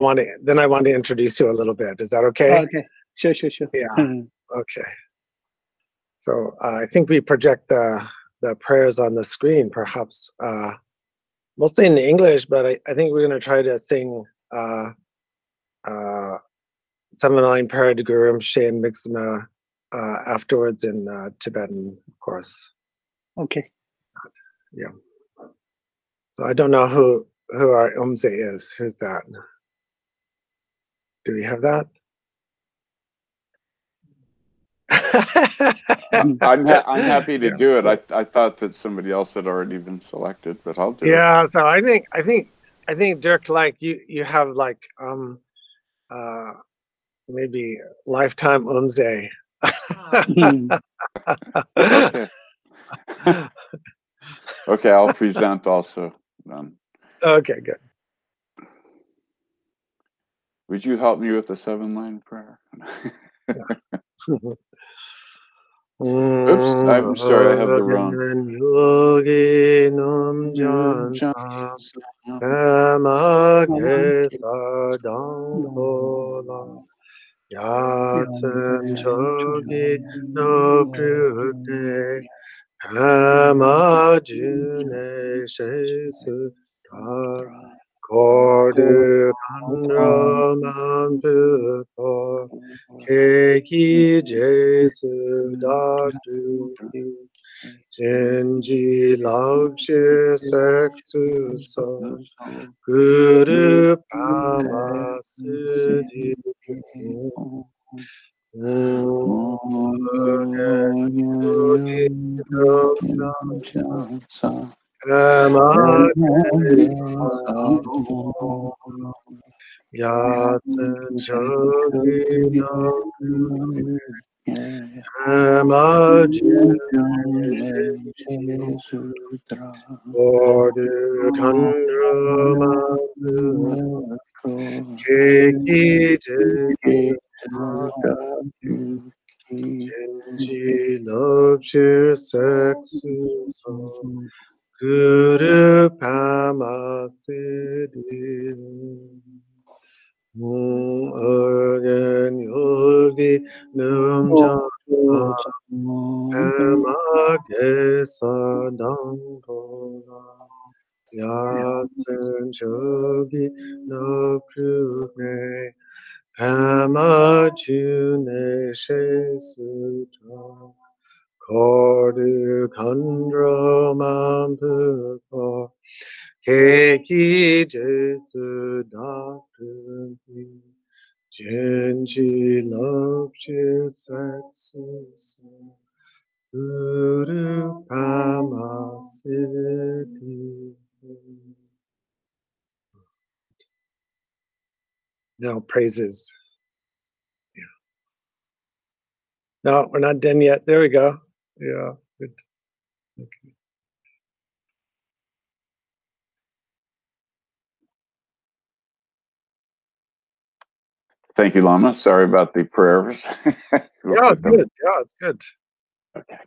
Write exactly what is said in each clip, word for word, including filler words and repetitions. want to, then I want to introduce you a little bit. Is that okay? Oh, okay. Sure, sure, sure. Yeah. Mm-hmm. Okay. So uh, I think we project the the prayers on the screen, perhaps uh, mostly in English, but I, I think we're going to try to sing uh, uh, seven line prayer to Guru Rinpoche and Mixma uh, afterwards in uh, Tibetan, of course. Okay. Yeah. So I don't know who who our Umze is. Who's that? Do we have that? I'm, I'm, ha I'm happy to yeah. do it. I I thought that somebody else had already been selected, but I'll do yeah, it. Yeah. So I think I think I think Dirk, like you, you have like um, uh, maybe lifetime Umze. Okay. Okay, I'll present also then. Okay, good. Would you help me with the seven-line prayer? Oops, I'm sorry, I have the wrong. Amajune Shesudar Kordu Andram Dupo Keki Jesudar Duki Genji Lakshe Seksu So Guru Pamasudi Yat Kenji Lobshe Seksu So Guru Pamasiddhi Om Argan Yogi Nam Jasa Amagesa Dambola Yatsen Jogi No Prugne Amajune Shesutra Kordu Khandra Mampupo Keki Jesu Dakundi Genji Lopju Saksusu Guru Pamasiti. Now praises. Yeah. No, we're not done yet. There we go. Yeah. Good. Okay. Thank you, Lama. Sorry about the prayers. Yeah, it's good. Yeah, it's good. Okay.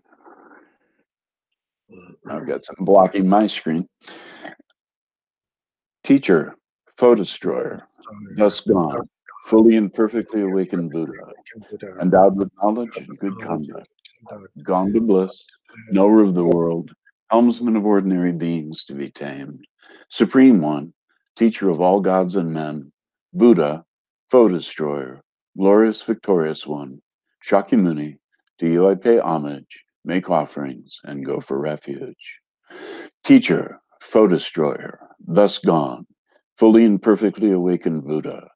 I've got something blocking my screen. Teacher. Foe destroyer, thus gone, fully and perfectly awakened Buddha, endowed with knowledge and good conduct, gone to bliss, knower of the world, helmsman of ordinary beings to be tamed, supreme one, teacher of all gods and men, Buddha, foe destroyer, glorious victorious one, Shakyamuni, to you I pay homage, make offerings, and go for refuge. Teacher, foe destroyer, thus gone, fully and perfectly awakened Buddha,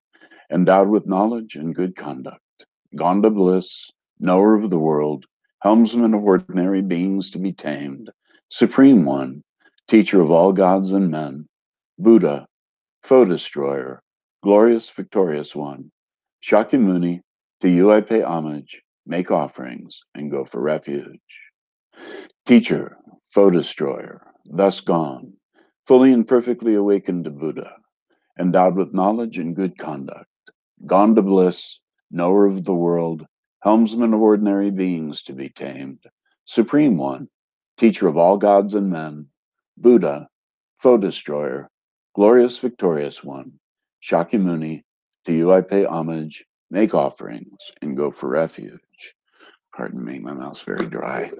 endowed with knowledge and good conduct, gone to bliss, knower of the world, helmsman of ordinary beings to be tamed, supreme one, teacher of all gods and men, Buddha, foe destroyer, glorious victorious one, Shakyamuni, to you I pay homage, make offerings, and go for refuge. Teacher, foe destroyer, thus gone, fully and perfectly awakened to Buddha, endowed with knowledge and good conduct, gone to bliss, knower of the world, helmsman of ordinary beings to be tamed, supreme one, teacher of all gods and men, Buddha, foe destroyer, glorious victorious one, Shakyamuni, to you I pay homage, make offerings, and go for refuge. Pardon me, my mouth's very dry.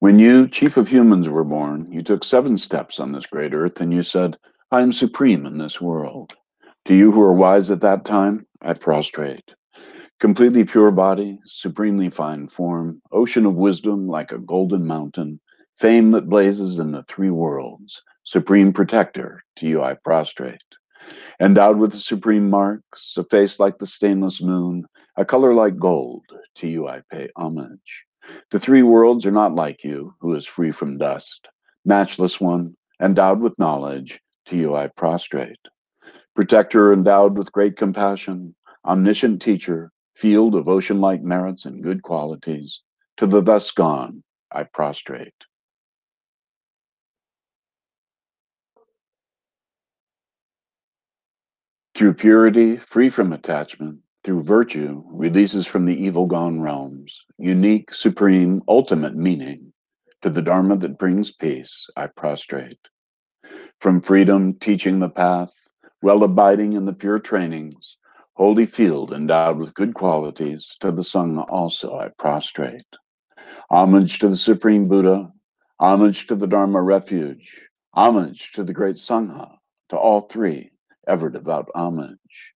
When you, chief of humans, were born, you took seven steps on this great earth, and you said, I am supreme in this world. To you who are wise at that time, I prostrate. Completely pure body, supremely fine form, ocean of wisdom like a golden mountain, fame that blazes in the three worlds, supreme protector, to you I prostrate. Endowed with the supreme marks, a face like the stainless moon, a color like gold, to you I pay homage. The three worlds are not like you, who is free from dust. Matchless one, endowed with knowledge, to you I prostrate. Protector endowed with great compassion, omniscient teacher, field of ocean-like merits and good qualities, to the thus gone, I prostrate. Through purity, free from attachment, through virtue, releases from the evil gone realms, unique, supreme, ultimate meaning, to the Dharma that brings peace, I prostrate. From freedom, teaching the path, well abiding in the pure trainings, holy field endowed with good qualities, to the Sangha also I prostrate. Homage to the Supreme Buddha, homage to the Dharma refuge, homage to the great Sangha, to all three, ever devout homage.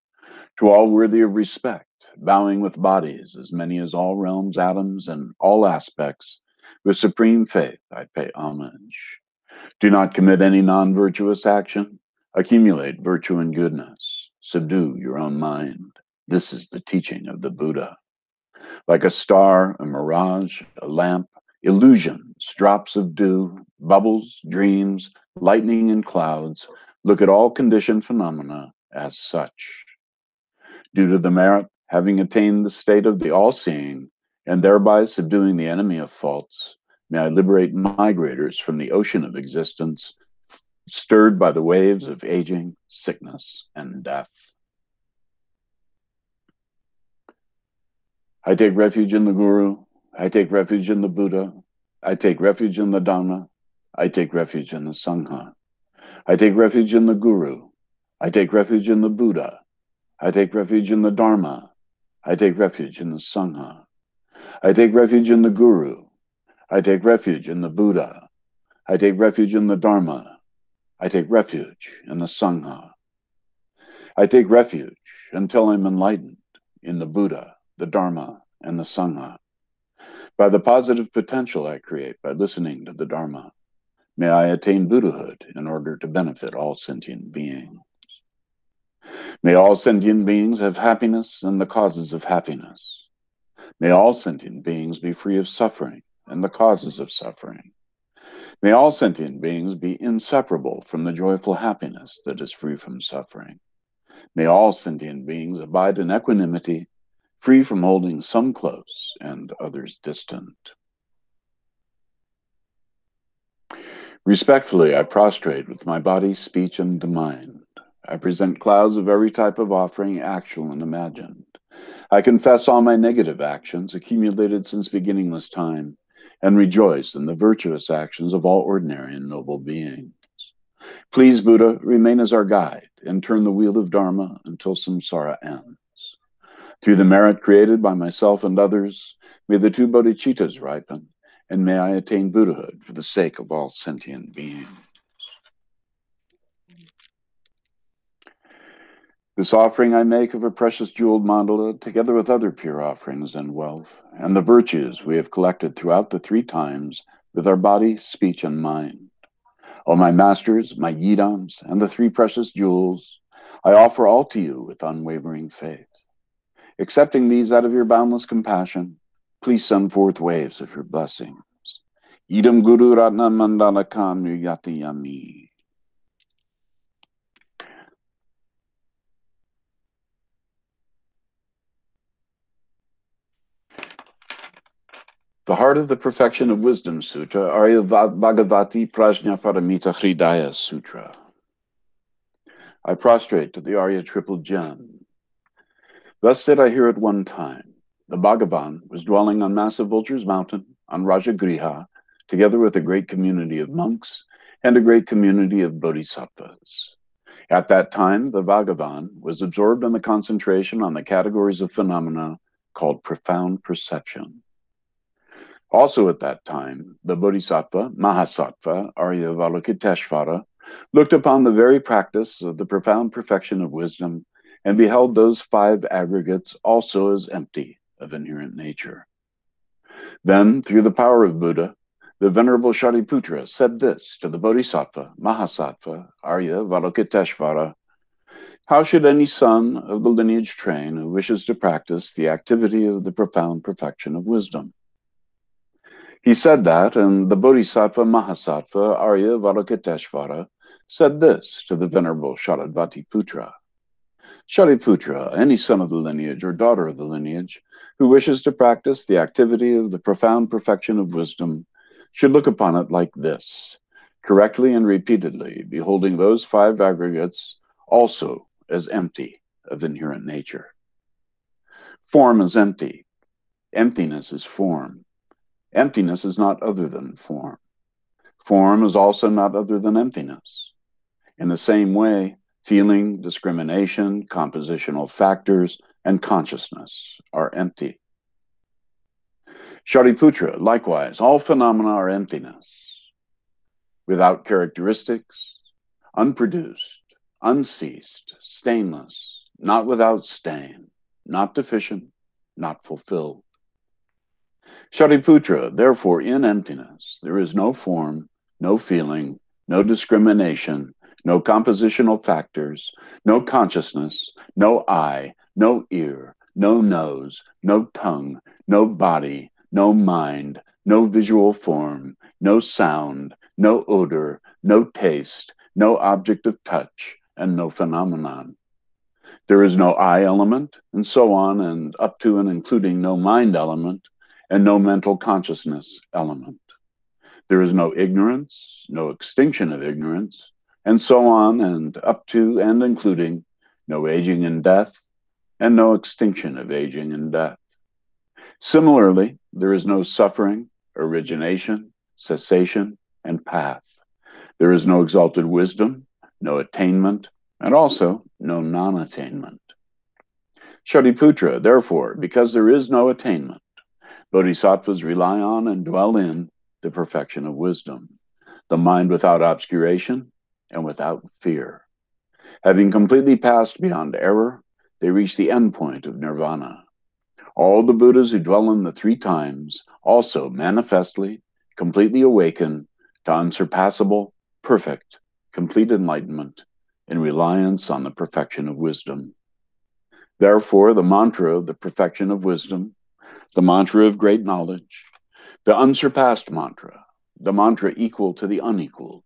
To all worthy of respect, bowing with bodies as many as all realms, atoms, and all aspects, with supreme faith I pay homage. Do not commit any non-virtuous action, accumulate virtue and goodness, subdue your own mind. This is the teaching of the Buddha. Like a star, a mirage, a lamp, illusions, drops of dew, bubbles, dreams, lightning and clouds, look at all conditioned phenomena as such. Due to the merit, having attained the state of the all-seeing, and thereby subduing the enemy of faults, may I liberate migrators from the ocean of existence, stirred by the waves of aging, sickness, and death. I take refuge in the Guru. I take refuge in the Buddha. I take refuge in the Dhamma. I take refuge in the Sangha. I take refuge in the Guru. I take refuge in the Buddha. I take refuge in the Dharma. I take refuge in the Sangha. I take refuge in the Guru. I take refuge in the Buddha. I take refuge in the Dharma. I take refuge in the Sangha. I take refuge until I'm enlightened in the Buddha, the Dharma, and the Sangha. By the positive potential I create by listening to the Dharma, may I attain Buddhahood in order to benefit all sentient beings. May all sentient beings have happiness and the causes of happiness. May all sentient beings be free of suffering and the causes of suffering. May all sentient beings be inseparable from the joyful happiness that is free from suffering. May all sentient beings abide in equanimity, free from holding some close and others distant. Respectfully, I prostrate with my body, speech, and mind. I present clouds of every type of offering, actual and imagined. I confess all my negative actions, accumulated since beginningless time, and rejoice in the virtuous actions of all ordinary and noble beings. Please, Buddha, remain as our guide, and turn the wheel of Dharma until samsara ends. Through the merit created by myself and others, may the two bodhicittas ripen, and may I attain Buddhahood for the sake of all sentient beings. This offering I make of a precious jeweled mandala, together with other pure offerings and wealth, and the virtues we have collected throughout the three times with our body, speech, and mind. O my masters, my yidams, and the three precious jewels, I offer all to you with unwavering faith. Accepting these out of your boundless compassion, please send forth waves of your blessings. Yidam Guru Ratna Mandala Kam Yati Yami. The Heart of the Perfection of Wisdom Sutra, Arya Bhagavati Prajnaparamita Hridaya Sutra. I prostrate to the Arya Triple Gem. Thus did I hear at one time. The Bhagavan was dwelling on Massive Vultures Mountain, on Rajagriha, together with a great community of monks, and a great community of bodhisattvas. At that time, the Bhagavan was absorbed in the concentration on the categories of phenomena called profound perception. Also at that time, the Bodhisattva, Mahasattva, Arya Avalokiteshvara, looked upon the very practice of the profound perfection of wisdom and beheld those five aggregates also as empty of inherent nature. Then, through the power of Buddha, the Venerable Shariputra said this to the Bodhisattva, Mahasattva, Arya Avalokiteshvara: how should any son of the lineage train who wishes to practice the activity of the profound perfection of wisdom? He said that, and the Bodhisattva Mahasattva Arya Avalokiteshvara said this to the Venerable Sharadvatiputra: Shariputra, any son of the lineage or daughter of the lineage who wishes to practice the activity of the profound perfection of wisdom should look upon it like this, correctly and repeatedly, beholding those five aggregates also as empty of inherent nature. Form is empty. Emptiness is form. Emptiness is not other than form. Form is also not other than emptiness. In the same way, feeling, discrimination, compositional factors, and consciousness are empty. Shariputra, likewise, all phenomena are emptiness, without characteristics, unproduced, unceased, stainless, not without stain, not deficient, not fulfilled. Shariputra, therefore, in emptiness, there is no form, no feeling, no discrimination, no compositional factors, no consciousness, no eye, no ear, no nose, no tongue, no body, no mind, no visual form, no sound, no odor, no taste, no object of touch, and no phenomenon. There is no eye element, and so on, and up to and including no mind element, and no mental consciousness element. There is no ignorance, no extinction of ignorance, and so on, and up to and including no aging and death, and no extinction of aging and death. Similarly, there is no suffering, origination, cessation, and path. There is no exalted wisdom, no attainment, and also no non-attainment. Shariputra, therefore, because there is no attainment, bodhisattvas rely on and dwell in the perfection of wisdom, the mind without obscuration and without fear. Having completely passed beyond error, they reach the end point of nirvana. All the Buddhas who dwell in the three times also manifestly, completely awaken to unsurpassable, perfect, complete enlightenment in reliance on the perfection of wisdom. Therefore, the mantra of the perfection of wisdom, the mantra of great knowledge, the unsurpassed mantra, the mantra equal to the unequaled,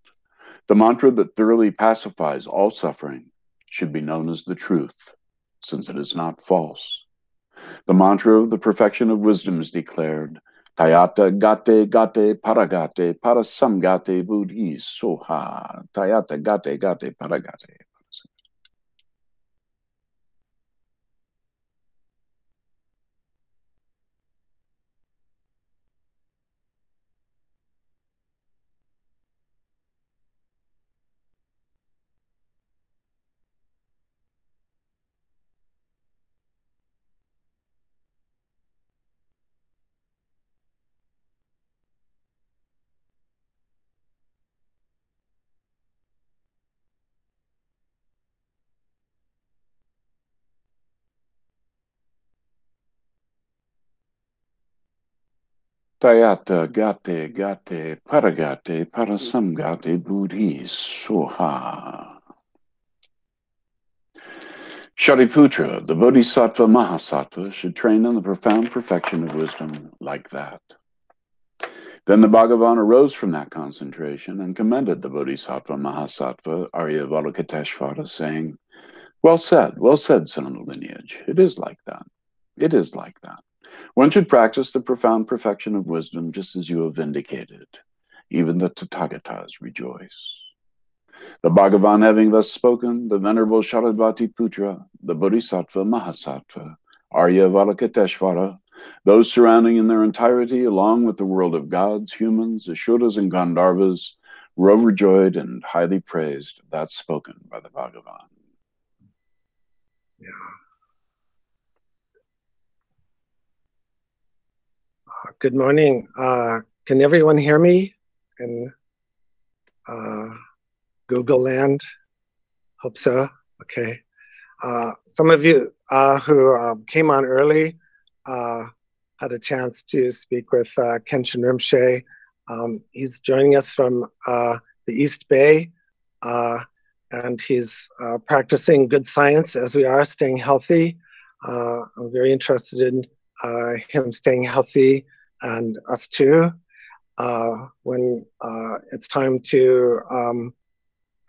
the mantra that thoroughly pacifies all suffering, should be known as the truth, since it is not false. The mantra of the perfection of wisdom is declared, Tayata gate gate paragate parasamgate buddhi soha. Tayata gate gate paragate. Tayata gate gate paragate parasamgate buddhi soha. Shariputra, the Bodhisattva Mahasattva, should train in the profound perfection of wisdom like that. Then the Bhagavan arose from that concentration and commended the Bodhisattva Mahasattva Arya Avalokiteshvara, saying, well said, well said, son of the lineage. It is like that. It is like that. One should practice the profound perfection of wisdom just as you have indicated. Even the Tathagatas rejoice. The Bhagavan having thus spoken, the Venerable Sharadvatiputra, the Bodhisattva Mahasattva, Arya Avalokiteshvara, those surrounding in their entirety, along with the world of gods, humans, Asuras, and Gandharvas, were overjoyed and highly praised. That's spoken by the Bhagavan. Yeah. Uh, good morning. Uh, can everyone hear me in uh, Google land? Hope so. Okay. Uh, some of you uh, who uh, came on early uh, had a chance to speak with uh, Khenchen Rinpoche. Um, he's joining us from uh, the East Bay, uh, and he's uh, practicing good science as we are, staying healthy. Uh, I'm very interested in uh, him staying healthy and us too. Uh, when uh, it's time to, um,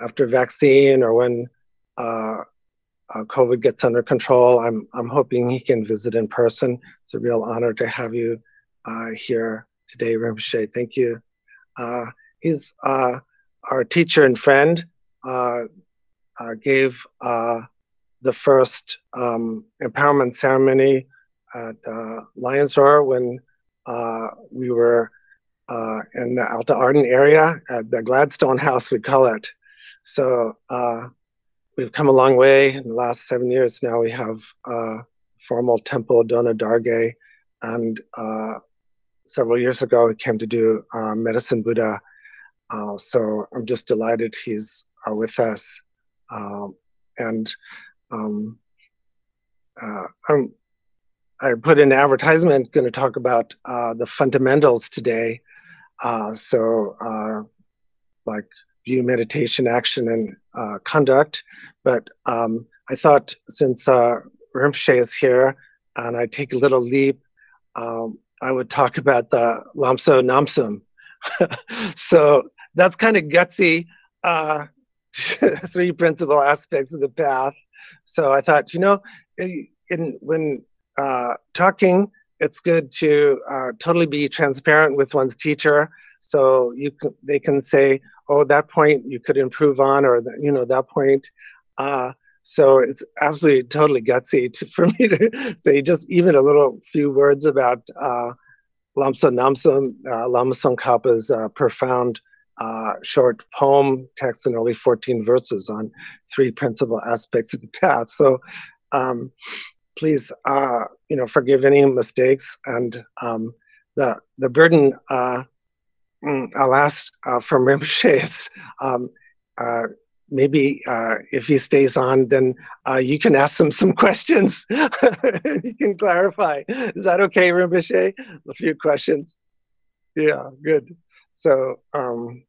after vaccine or when uh, uh, COVID gets under control, I'm, I'm hoping he can visit in person. It's a real honor to have you uh, here today, Rinpoche. Thank you. Uh, he's uh, our teacher and friend. Uh, uh, gave uh, the first um, empowerment ceremony at uh, Lion's Roar when uh, we were uh, in the Alta Arden area at the Gladstone house, we call it. So uh, we've come a long way in the last seven years. Now we have uh, formal temple, Do Nga Dargey, and uh, several years ago, we came to do uh, Medicine Buddha. Uh, so I'm just delighted he's uh, with us. Uh, and um, uh, I'm, I put in an advertisement, going to talk about uh, the fundamentals today. Uh, so uh, like view, meditation, action, and uh, conduct. But um, I thought since uh, Rinpoche is here and I take a little leap, um, I would talk about the Lamtso Namsum. So that's kind of gutsy, uh, three principal aspects of the path. So I thought, you know, in, when uh, talking, it's good to uh, totally be transparent with one's teacher. So you can, they can say, oh, that point you could improve on, or, you know, that point. Uh, So it's absolutely totally gutsy to, for me to say just even a little few words about uh, Lamtso Namsum, uh, Lama Tsongkhapa's uh, profound uh, short poem text in only fourteen verses on three principal aspects of the path. So um, please, uh, you know, forgive any mistakes. And um, the the burden uh, I'll ask uh, from Rinpoche is, um, uh, maybe uh, if he stays on, then uh, you can ask him some questions. You can clarify. Is that okay, Rinpoche? A few questions. Yeah, good. So um,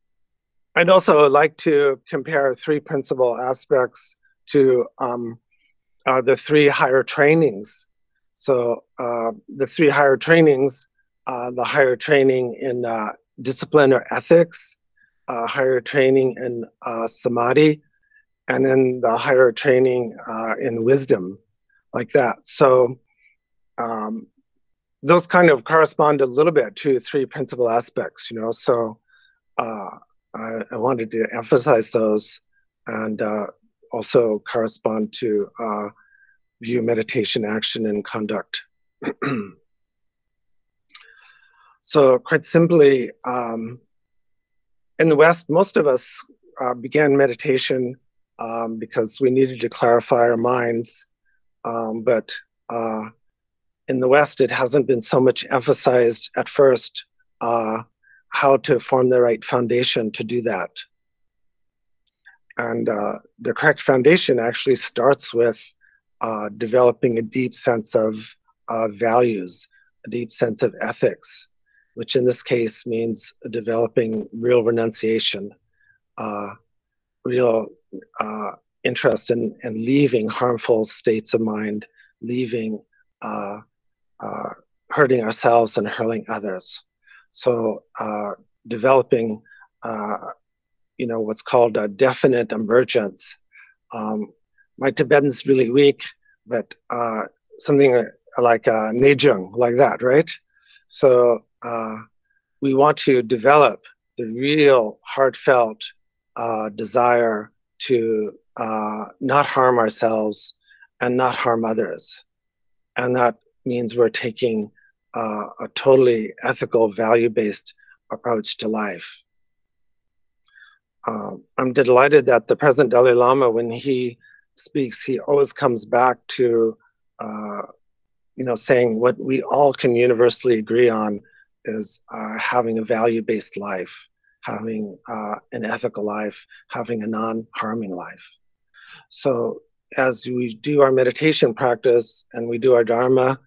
I'd also like to compare three principal aspects to um, uh, the three higher trainings. So uh, the three higher trainings, uh, the higher training in uh, discipline or ethics, Uh, higher training in uh, samadhi, and then the higher training uh, in wisdom, like that. So um, those kind of correspond a little bit to three principal aspects, you know. So uh, I, I wanted to emphasize those, and uh, also correspond to uh, view, meditation, action, and conduct. So quite simply, um, in the West, most of us uh, began meditation um, because we needed to clarify our minds. Um, but uh, in the West, it hasn't been so much emphasized at first uh, how to form the right foundation to do that. And uh, the correct foundation actually starts with uh, developing a deep sense of uh, values, a deep sense of ethics, which in this case means developing real renunciation, uh, real uh, interest in, in leaving harmful states of mind, leaving uh, uh, hurting ourselves and hurting others. So uh, developing, uh, you know, what's called a definite emergence. Um, my Tibetan's really weak, but uh, something like a nejung, like that, right? So uh, we want to develop the real heartfelt uh, desire to uh, not harm ourselves and not harm others. And that means we're taking uh, a totally ethical, value-based approach to life. uh, I'm delighted that the present Dalai Lama, when he speaks, he always comes back to, uh, you know, saying what we all can universally agree on is uh, having a value-based life, having uh, an ethical life, having a non-harming life. So as we do our meditation practice and we do our Dharma,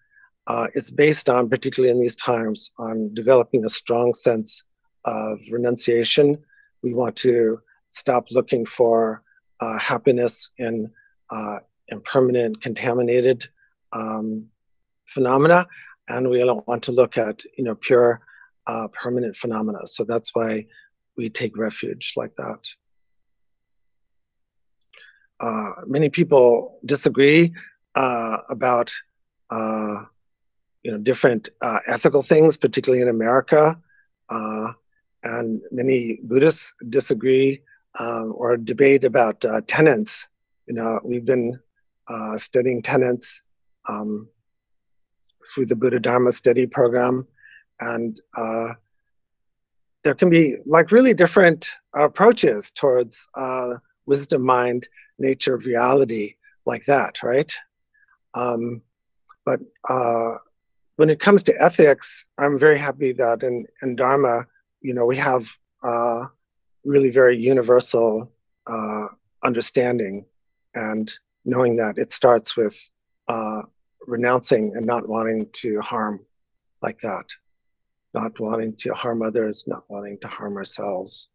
uh, it's based on, particularly in these times, on developing a strong sense of renunciation. We want to stop looking for uh, happiness in uh, impermanent, contaminated um, phenomena, and we don't want to look at, you know, pure, uh, permanent phenomena. So that's why we take refuge like that. Uh, many people disagree uh, about, uh, you know, different uh, ethical things, particularly in America. Uh, and many Buddhists disagree uh, or debate about uh, tenets. You know, we've been uh, studying tenets um, through the Buddha Dharma study program. And uh, there can be like really different approaches towards uh, wisdom, mind, nature of reality like that, right? Um, but uh, when it comes to ethics, I'm very happy that in, in Dharma, you know, we have uh, really very universal uh, understanding and knowing that it starts with uh, renouncing and not wanting to harm like that, not wanting to harm others, not wanting to harm ourselves.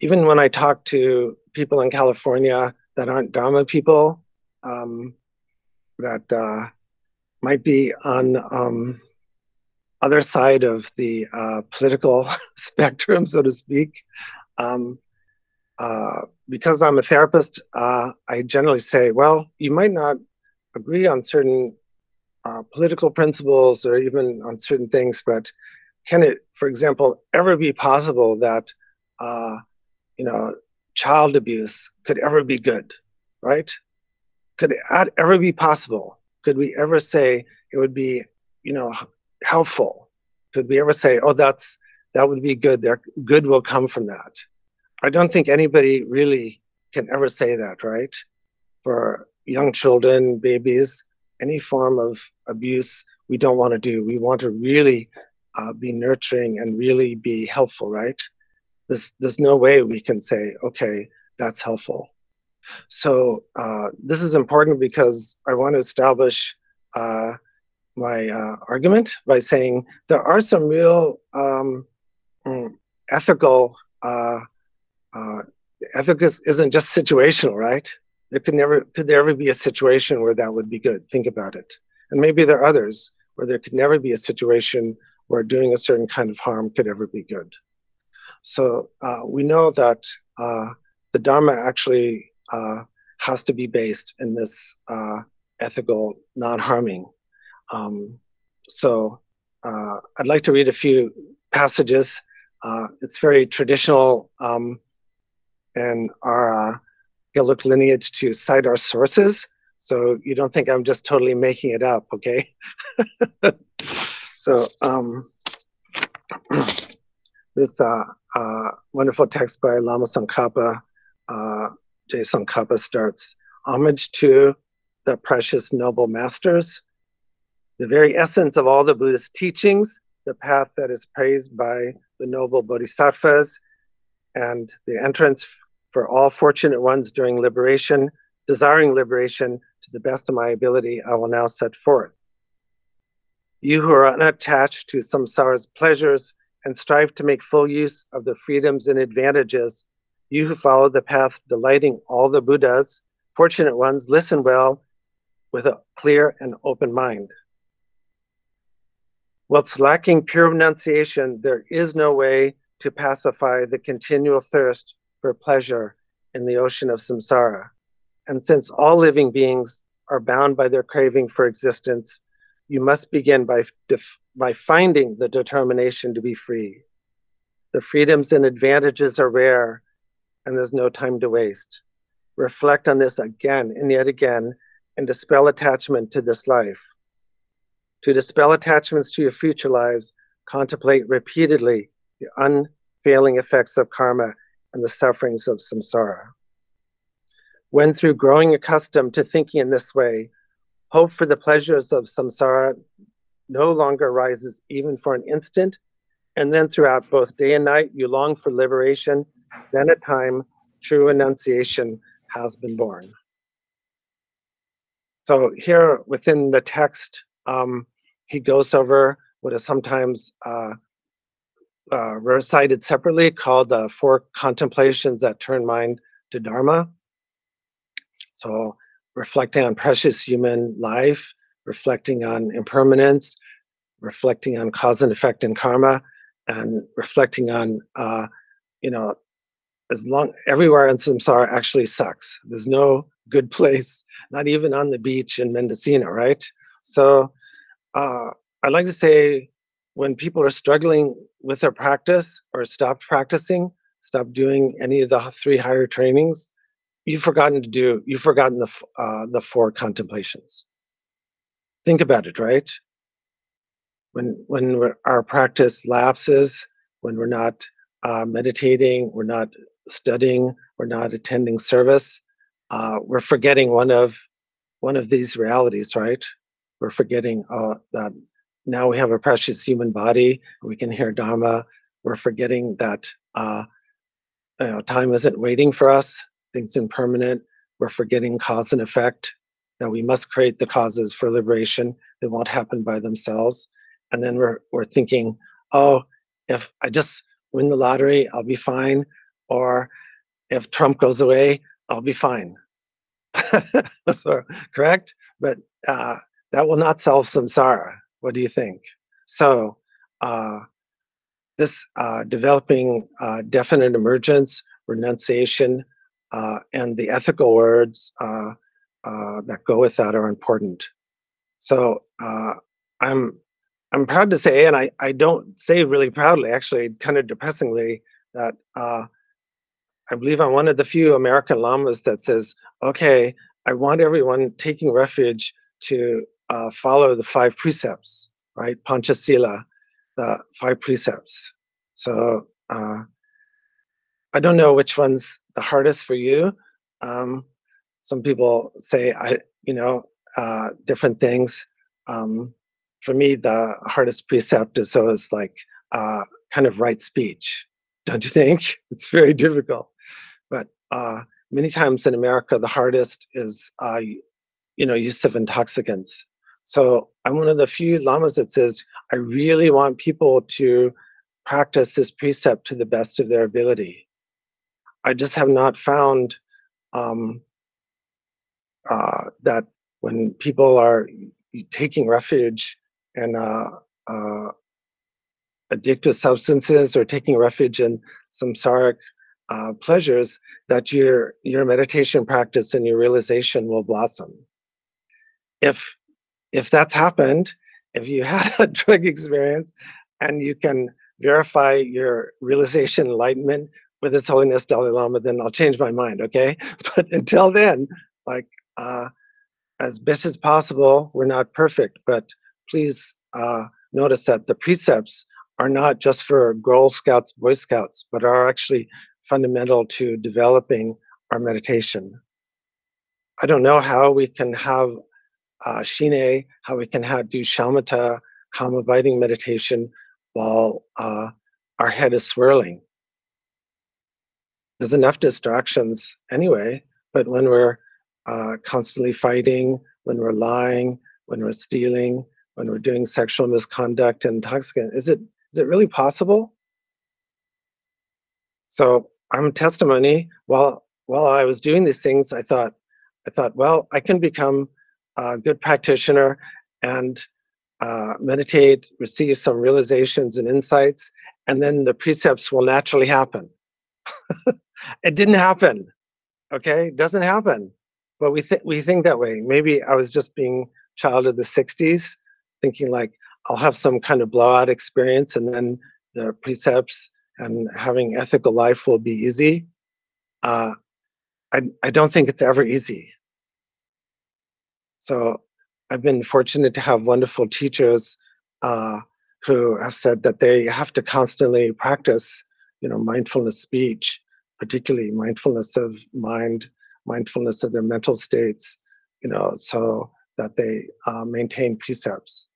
Even when I talk to people in California that aren't Dharma people, um, that uh, might be on um, other side of the uh, political spectrum, so to speak. Um, uh, because I'm a therapist, uh, I generally say, well, you might not agree on certain uh, political principles or even on certain things, but can it, for example, ever be possible that, uh, you know, child abuse could ever be good, right? Could it ever be possible? Could we ever say it would be, you know, helpful? Could we ever say, oh, that's, that would be good, there, good will come from that? I don't think anybody really can ever say that, right? For young children, babies, any form of abuse we don't want to do. We want to really uh, be nurturing and really be helpful, right? There's, there's no way we can say, okay, that's helpful. So uh, this is important because I want to establish uh, my uh, argument by saying there are some real um, ethical, uh, uh, ethics isn't just situational, right? There could never, could there ever be a situation where that would be good? Think about it. And maybe there are others where there could never be a situation where doing a certain kind of harm could ever be good. So uh, we know that uh, the Dharma actually uh, has to be based in this uh, ethical non-harming. Um, so uh, I'd like to read a few passages. Uh, it's very traditional um, in our uh, Gilic lineage to cite our sources. So you don't think I'm just totally making it up, okay? So um, this uh, Uh, wonderful text by Lama Tsongkhapa, uh, J. Tsongkhapa starts, homage to the precious noble masters, the very essence of all the Buddhist teachings, the path that is praised by the noble bodhisattvas, and the entrance for all fortunate ones during liberation, desiring liberation to the best of my ability, I will now set forth. You who are unattached to samsara's pleasures, and strive to make full use of the freedoms and advantages. You who follow the path delighting all the Buddhas, fortunate ones, listen well with a clear and open mind. Whilst lacking pure renunciation, there is no way to pacify the continual thirst for pleasure in the ocean of samsara. And since all living beings are bound by their craving for existence, you must begin by by finding the determination to be free. The freedoms and advantages are rare, and there's no time to waste. Reflect on this again and yet again, and dispel attachment to this life. To dispel attachments to your future lives, contemplate repeatedly the unfailing effects of karma and the sufferings of samsara. When through growing accustomed to thinking in this way, hope for the pleasures of samsara no longer arises even for an instant, and then throughout both day and night you long for liberation, then at time true renunciation has been born. So here within the text, um, he goes over what is sometimes uh, uh, recited separately, called the four contemplations that turn mind to Dharma. So reflecting on precious human life, reflecting on impermanence, reflecting on cause and effect and karma, and reflecting on, uh, you know, as long, everywhere in samsara actually sucks. There's no good place, not even on the beach in Mendocino, right? So uh, I'd like to say, when people are struggling with their practice or stopped practicing, stopped doing any of the three higher trainings, you've forgotten to do, you've forgotten the, uh, the four contemplations. Think about it, right? When, when we're, our practice lapses, when we're not uh, meditating, we're not studying, we're not attending service, uh, we're forgetting one of, one of these realities, right? We're forgetting uh, that now we have a precious human body, we can hear Dharma, we're forgetting that uh, you know, time isn't waiting for us, things impermanent, we're forgetting cause and effect, that we must create the causes for liberation, they won't happen by themselves. And then we're, we're thinking, oh, if I just win the lottery, I'll be fine. Or if Trump goes away, I'll be fine. So, correct? But uh, that will not solve samsara. What do you think? So uh, this uh, developing uh, definite emergence, renunciation, uh, and the ethical words uh, uh, that go with that are important. So uh, I'm, I'm proud to say, and I, I don't say really proudly, actually kind of depressingly, that uh, I believe I'm one of the few American lamas that says, okay, I want everyone taking refuge to uh, follow the five precepts, right? Panchasila, the five precepts. So uh, I don't know which one's the hardest for you. Um, some people say, I, you know, uh, different things. Um, For me, the hardest precept is always like uh, kind of right speech, don't you think? It's very difficult. But uh, many times in America, the hardest is, uh, you know, use of intoxicants. So I'm one of the few lamas that says, I really want people to practice this precept to the best of their ability. I just have not found um, uh, that when people are taking refuge and uh, uh, addictive substances, or taking refuge in samsaric uh, pleasures, that your your meditation practice and your realization will blossom. If if that's happened, if you had a drug experience, and you can verify your realization enlightenment with His Holiness Dalai Lama, then I'll change my mind. Okay, but until then, like uh, as best as possible, we're not perfect, but please uh, notice that the precepts are not just for Girl Scouts, Boy Scouts, but are actually fundamental to developing our meditation. I don't know how we can have uh, Shine, how we can have, do shamatha, calm abiding meditation, while uh, our head is swirling. There's enough distractions anyway, but when we're uh, constantly fighting, when we're lying, when we're stealing, when we're doing sexual misconduct and intoxicants, is it is it really possible? So I'm testimony. While while I was doing these things, I thought, I thought, well, I can become a good practitioner and uh, meditate, receive some realizations and insights, and then the precepts will naturally happen. It didn't happen. Okay, it doesn't happen. But we think we think that way. Maybe I was just being child of the sixties. Thinking like, I'll have some kind of blowout experience and then the precepts and having ethical life will be easy. Uh, I, I don't think it's ever easy. So I've been fortunate to have wonderful teachers uh, who have said that they have to constantly practice, you know, mindfulness speech, particularly mindfulness of mind, mindfulness of their mental states, you know, so that they uh, maintain precepts.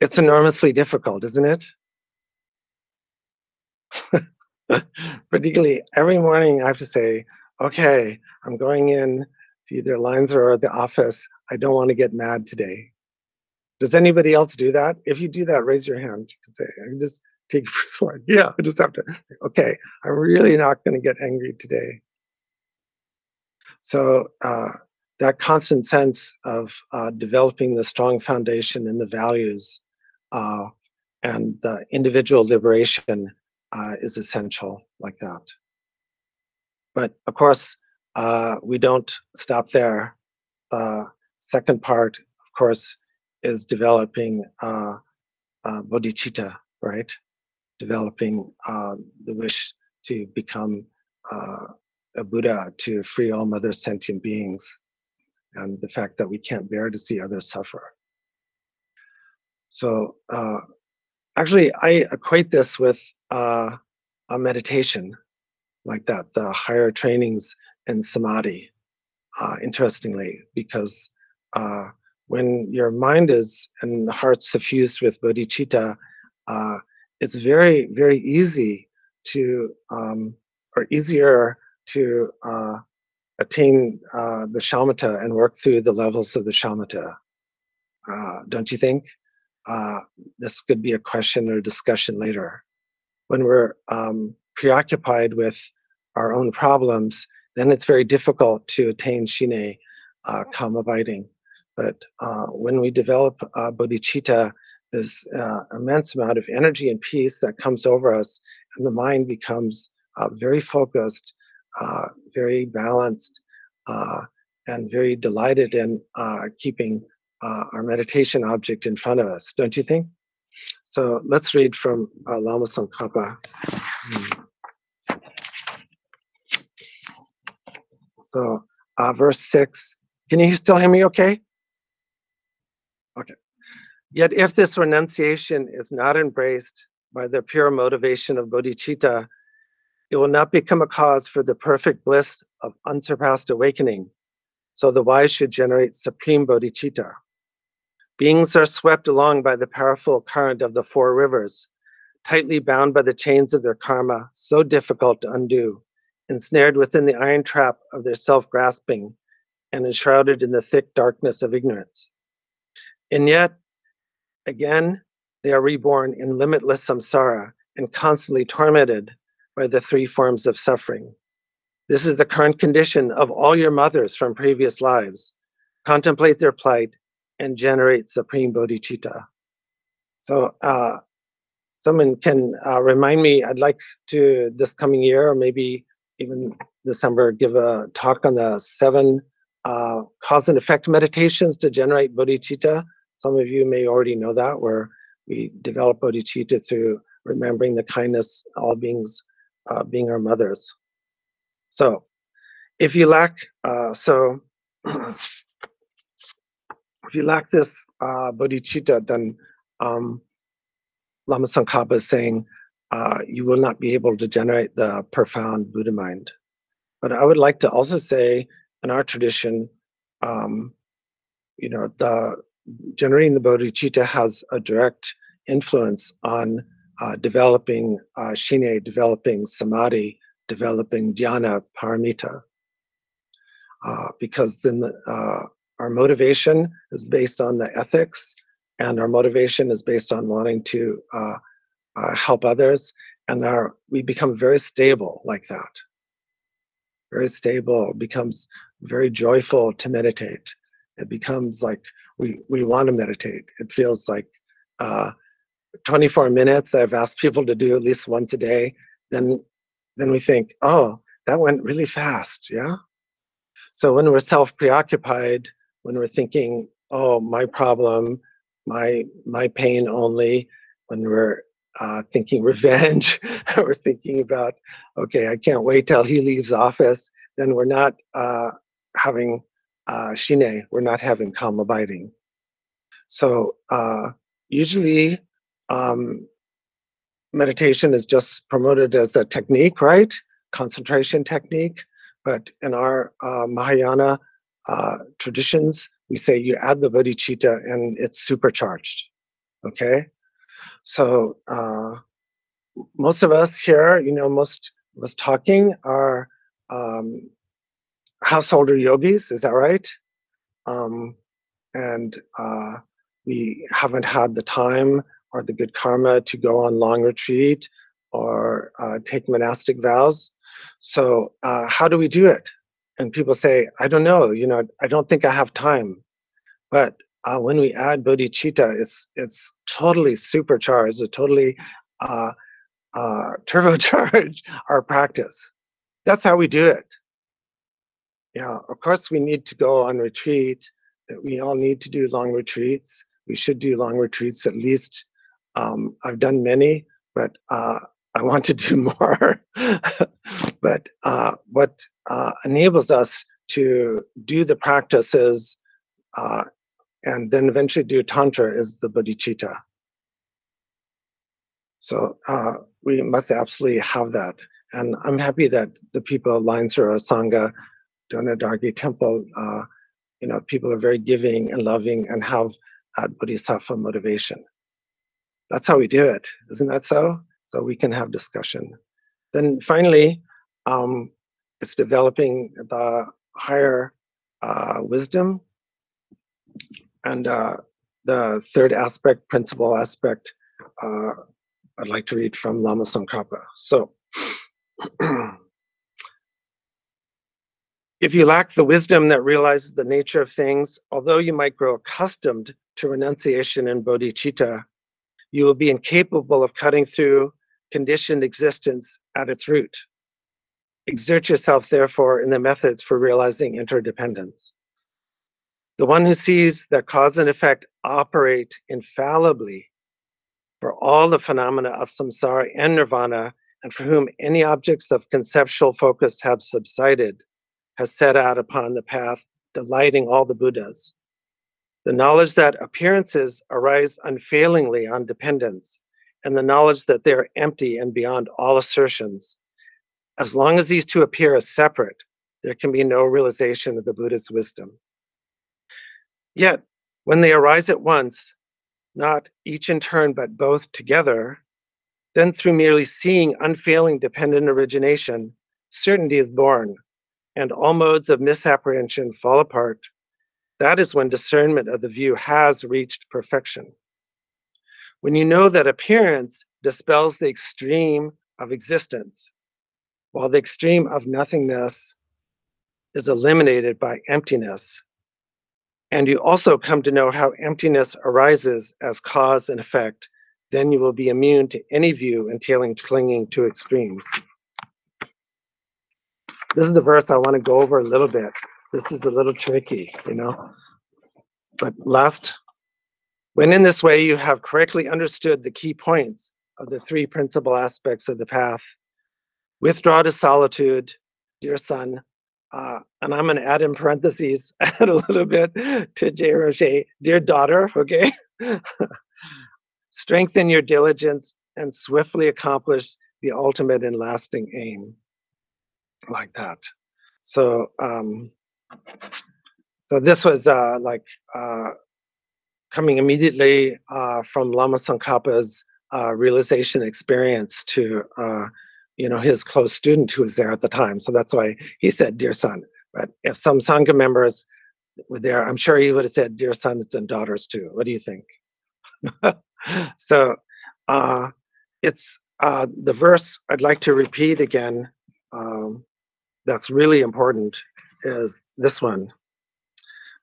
It's enormously difficult, isn't it? Particularly every morning I have to say, okay, I'm going in to either Lion's Roar or the office. I don't want to get mad today. Does anybody else do that? If you do that, raise your hand. You can say, I can just take your first line. Yeah, I just have to, okay, I'm really not going to get angry today. So uh, that constant sense of uh, developing the strong foundation and the values uh, and the individual liberation uh, is essential like that. But of course, uh, we don't stop there. Uh, second part, of course, is developing uh, uh, bodhicitta, right? Developing uh, the wish to become uh, a Buddha, to free all other sentient beings, and the fact that we can't bear to see others suffer. So uh, actually, I equate this with uh, a meditation like that, the higher trainings in samadhi, uh, interestingly, because uh, when your mind is and heart suffused with bodhicitta, uh, it's very, very easy to, um, or easier to uh, attain uh, the shamatha and work through the levels of the shamatha. Uh, don't you think? Uh, this could be a question or discussion later. When we're um, preoccupied with our own problems, then it's very difficult to attain shine, uh, calm abiding. But uh, when we develop uh, bodhicitta, there's uh, immense amount of energy and peace that comes over us, and the mind becomes uh, very focused, uh, very balanced, uh, and very delighted in uh, keeping uh, our meditation object in front of us, don't you think? So let's read from uh, Lama Tsongkhapa. So uh, verse six, can you still hear me okay? Okay. Yet if this renunciation is not embraced by the pure motivation of bodhicitta, it will not become a cause for the perfect bliss of unsurpassed awakening. So the wise should generate supreme bodhicitta. Beings are swept along by the powerful current of the four rivers, tightly bound by the chains of their karma, so difficult to undo, ensnared within the iron trap of their self-grasping, and enshrouded in the thick darkness of ignorance. And yet, again, they are reborn in limitless samsara and constantly tormented by the three forms of suffering. This is the current condition of all your mothers from previous lives. Contemplate their plight and generate supreme bodhicitta. So uh, someone can uh, remind me, I'd like to this coming year, or maybe even December, give a talk on the seven uh, cause and effect meditations to generate bodhicitta. Some of you may already know that, where we develop bodhicitta through remembering the kindness all beings uh, being our mothers. So if you lack, uh, so if you lack this uh, bodhicitta, then um, Lama Tsongkhapa is saying uh, you will not be able to generate the profound Buddha mind. But I would like to also say, in our tradition, um, you know, the generating the bodhicitta has a direct influence on uh, developing uh, shine, developing samadhi, developing dhyana paramita, uh, because then the, uh, our motivation is based on the ethics, and our motivation is based on wanting to uh, uh, help others, and our we become very stable like that. Very stable, becomes very joyful to meditate. It becomes like we, we want to meditate. It feels like uh, twenty-four minutes that I've asked people to do at least once a day. Then, then we think, oh, that went really fast, yeah? So when we're self-preoccupied, when we're thinking, oh, my problem, my, my pain only, when we're uh, thinking revenge, we're thinking about, okay, I can't wait till he leaves office, then we're not uh, having Uh, shine, we're not having calm abiding. So uh, usually um, meditation is just promoted as a technique, right? concentration technique, but in our uh, Mahayana uh, traditions, we say you add the bodhicitta and it's supercharged, okay? So uh, most of us here, you know, most of us talking are um, householder yogis, is that right? Um, and uh, we haven't had the time or the good karma to go on long retreat or uh, take monastic vows. So uh, how do we do it? And people say, I don't know, you know, I don't think I have time. But uh, when we add bodhicitta, it's it's totally supercharged, it totally uh, uh, turbocharged our practice. That's how we do it. Yeah, of course we need to go on retreat. We all need to do long retreats. We should do long retreats at least. Um, I've done many, but uh, I want to do more. But uh, what uh, enables us to do the practices uh, and then eventually do Tantra is the bodhicitta. So uh, we must absolutely have that. And I'm happy that the people of Lion's Roar Sangha, Do Nga Dargey Temple, uh, you know, people are very giving and loving and have that bodhisattva motivation. That's how we do it, isn't that so? So we can have discussion. Then finally, um, it's developing the higher uh, wisdom. And uh, the third aspect, principal aspect, uh, I'd like to read from Lama Tsongkhapa. So, if you lack the wisdom that realizes the nature of things, although you might grow accustomed to renunciation and bodhicitta, you will be incapable of cutting through conditioned existence at its root. Exert yourself, therefore, in the methods for realizing interdependence. The one who sees that cause and effect operate infallibly for all the phenomena of samsara and nirvana, and for whom any objects of conceptual focus have subsided, has set out upon the path, delighting all the Buddhas. The knowledge that appearances arise unfailingly on dependence, and the knowledge that they are empty and beyond all assertions. As long as these two appear as separate, there can be no realization of the Buddha's wisdom. Yet, when they arise at once, not each in turn, but both together, then through merely seeing unfailing dependent origination, certainty is born, and all modes of misapprehension fall apart. That is when discernment of the view has reached perfection. When you know that appearance dispels the extreme of existence, while the extreme of nothingness is eliminated by emptiness, and you also come to know how emptiness arises as cause and effect, then you will be immune to any view entailing clinging to extremes. This is the verse I want to go over a little bit. This is a little tricky, you know. But last, when in this way you have correctly understood the key points of the three principal aspects of the path, withdraw to solitude, dear son. Uh, and I'm going to add in parentheses, add a little bit to J. Roche, dear daughter, okay? Strengthen your diligence and swiftly accomplish the ultimate and lasting aim. Like that. So, um, So this was uh, like uh, coming immediately uh, from Lama Tsongkhapa's uh, realization experience to uh, you know, his close student who was there at the time. So that's why he said, dear son. But if some Sangha members were there, I'm sure he would have said, dear sons and daughters too. What do you think? So uh, it's uh, the verse I'd like to repeat again um, that's really important is this one.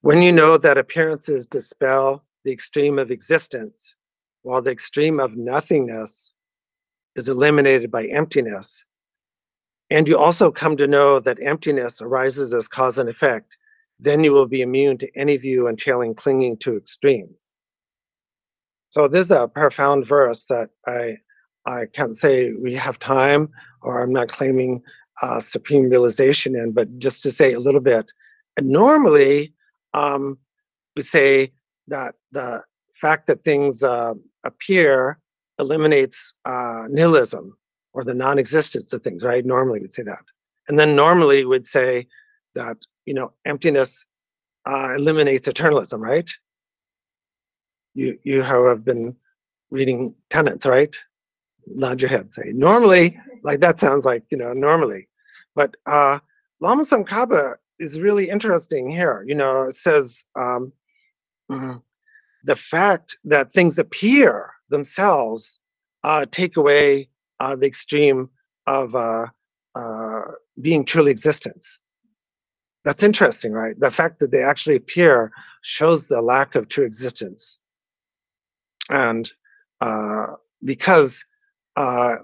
When you know that appearances dispel the extreme of existence, while the extreme of nothingness is eliminated by emptiness, and you also come to know that emptiness arises as cause and effect, then you will be immune to any view entailing clinging to extremes. So this is a profound verse that I, I can't say we have time, or I'm not claiming uh, supreme realization in, but just to say a little bit. And normally, Um, we say that the fact that things uh, appear eliminates uh, nihilism or the non-existence of things, right? Normally we'd say that. And then normally we'd say that, you know, emptiness uh, eliminates eternalism, right? You, you have been reading Tenets, right? Nod your head, say, normally, like that sounds like, you know, normally. But uh, Lama Tsongkhapa is really interesting here. You know, it says um, mm-hmm. the fact that things appear themselves uh, take away uh, the extreme of uh, uh, being truly existence. That's interesting, right? The fact that they actually appear shows the lack of true existence. And uh, because uh,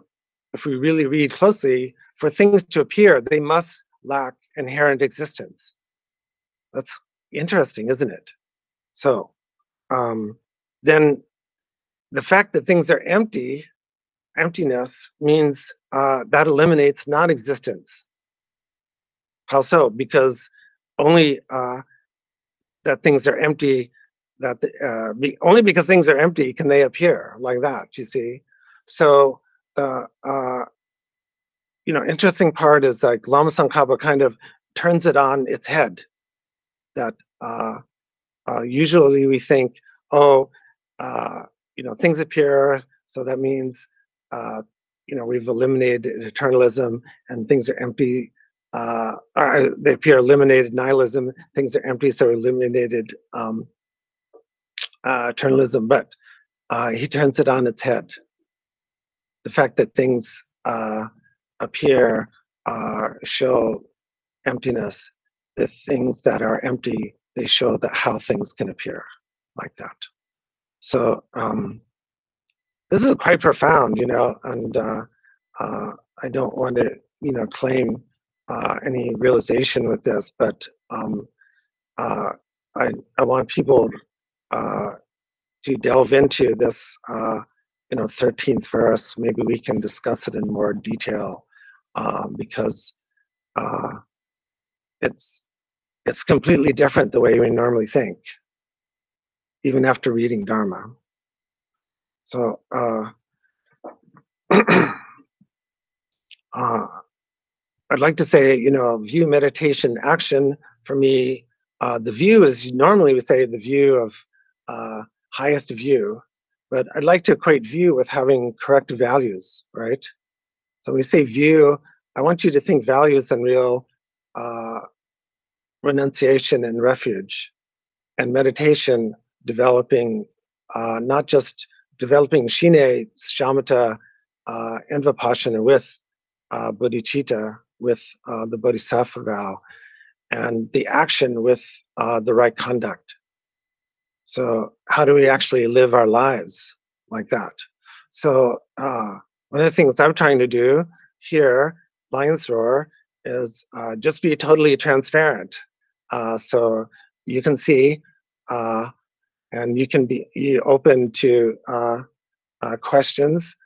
if we really read closely, for things to appear, they must lack inherent existence. That's interesting, isn't it? So um, then the fact that things are empty, emptiness, means uh, that eliminates non-existence. How so? Because only uh, that things are empty, that the, uh, be, only because things are empty can they appear like that, you see? So the uh, uh, you know, interesting part is like Lama Tsongkhapa kind of turns it on its head. That uh, uh, usually we think, oh, uh, you know, things appear, so that means, uh, you know, we've eliminated eternalism and things are empty. Uh, or they appear eliminated nihilism. Things are empty, so eliminated um, uh, eternalism. But uh, he turns it on its head. The fact that things uh, appear uh, show emptiness. The things that are empty, they show that how things can appear like that. So um, this is quite profound, you know, and uh, uh, I don't want to, you know, claim uh, any realization with this, but um, uh, I, I want people uh, to delve into this uh, you know, thirteenth verse. Maybe we can discuss it in more detail um, because uh, it's it's completely different the way we normally think, even after reading Dharma. So uh, uh, I'd like to say, you know, view, meditation, action. For me, uh, the view is normally we say the view of uh, highest view. But I'd like to equate view with having correct values, right? So when we say view, I want you to think values and real uh, renunciation and refuge, and meditation developing, uh, not just developing Shine, Shamatha, uh, and Vipassana with uh, bodhicitta, with uh, the bodhisattva vow, and the action with uh, the right conduct. So how do we actually live our lives like that? So uh, one of the things I'm trying to do here, Lion's Roar, is uh, just be totally transparent. Uh, so you can see, uh, and you can be you open to uh, uh, questions.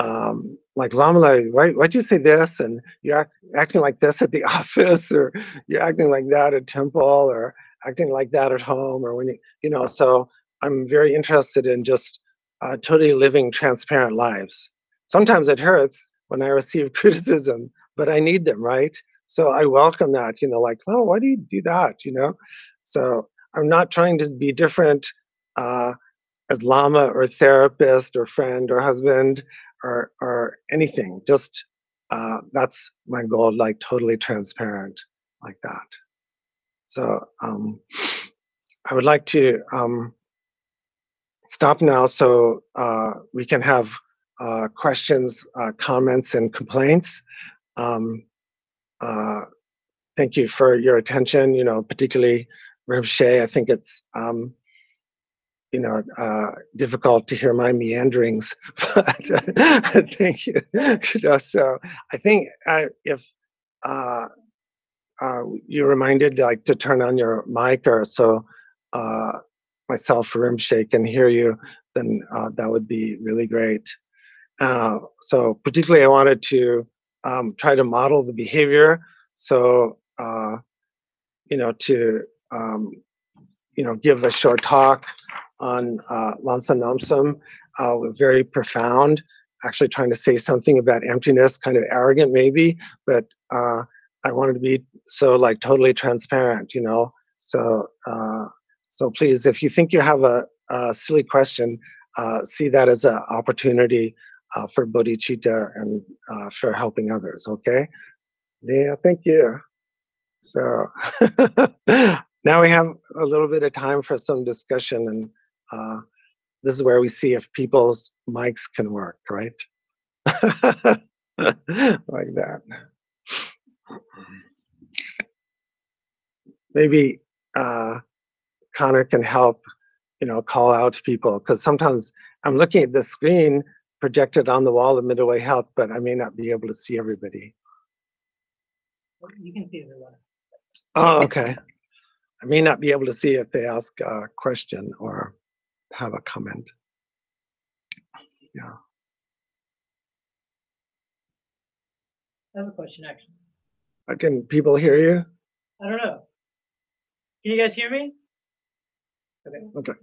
Um, like, Lamala, why why'd you say this? And you're act, acting like this at the office, or you're acting like that at temple, or acting like that at home, or when you, you know, so I'm very interested in just uh, totally living transparent lives. Sometimes it hurts when I receive criticism, but I need them, right? So I welcome that, you know, like, oh, why do you do that, you know? So I'm not trying to be different uh, as Lama or therapist or friend or husband or, or anything. Just uh, that's my goal, like totally transparent like that. So um, I would like to um, stop now so uh, we can have uh, questions, uh, comments, and complaints. Um, uh, thank you for your attention, you know, particularly Rinpoche. I think it's, um, you know, uh, difficult to hear my meanderings, but thank you. You know, so I think I, if, uh, Uh, you're reminded like to turn on your mic, or so uh, myself, Rinpoche, can hear you, then uh, that would be really great. Uh, so particularly I wanted to um, try to model the behavior. So, uh, you know, to, um, you know, give a short talk on uh, Lamtso Namsum, uh, very profound, actually trying to say something about emptiness, kind of arrogant maybe, but uh, I wanted to be so like totally transparent, you know. So uh, so please, if you think you have a, a silly question, uh, see that as an opportunity uh, for bodhicitta and uh, for helping others, okay? Yeah, thank you. So now we have a little bit of time for some discussion, and uh, this is where we see if people's mics can work, right? Like that. Maybe uh, Connor can help, you know, call out to people, because sometimes I'm looking at the screen projected on the wall of Midway Health, but I may not be able to see everybody. You can see everyone. Oh, okay. I may not be able to see if they ask a question or have a comment. Yeah. I have a question, actually. Can people hear you? I don't know. Can you guys hear me? Okay. Okay.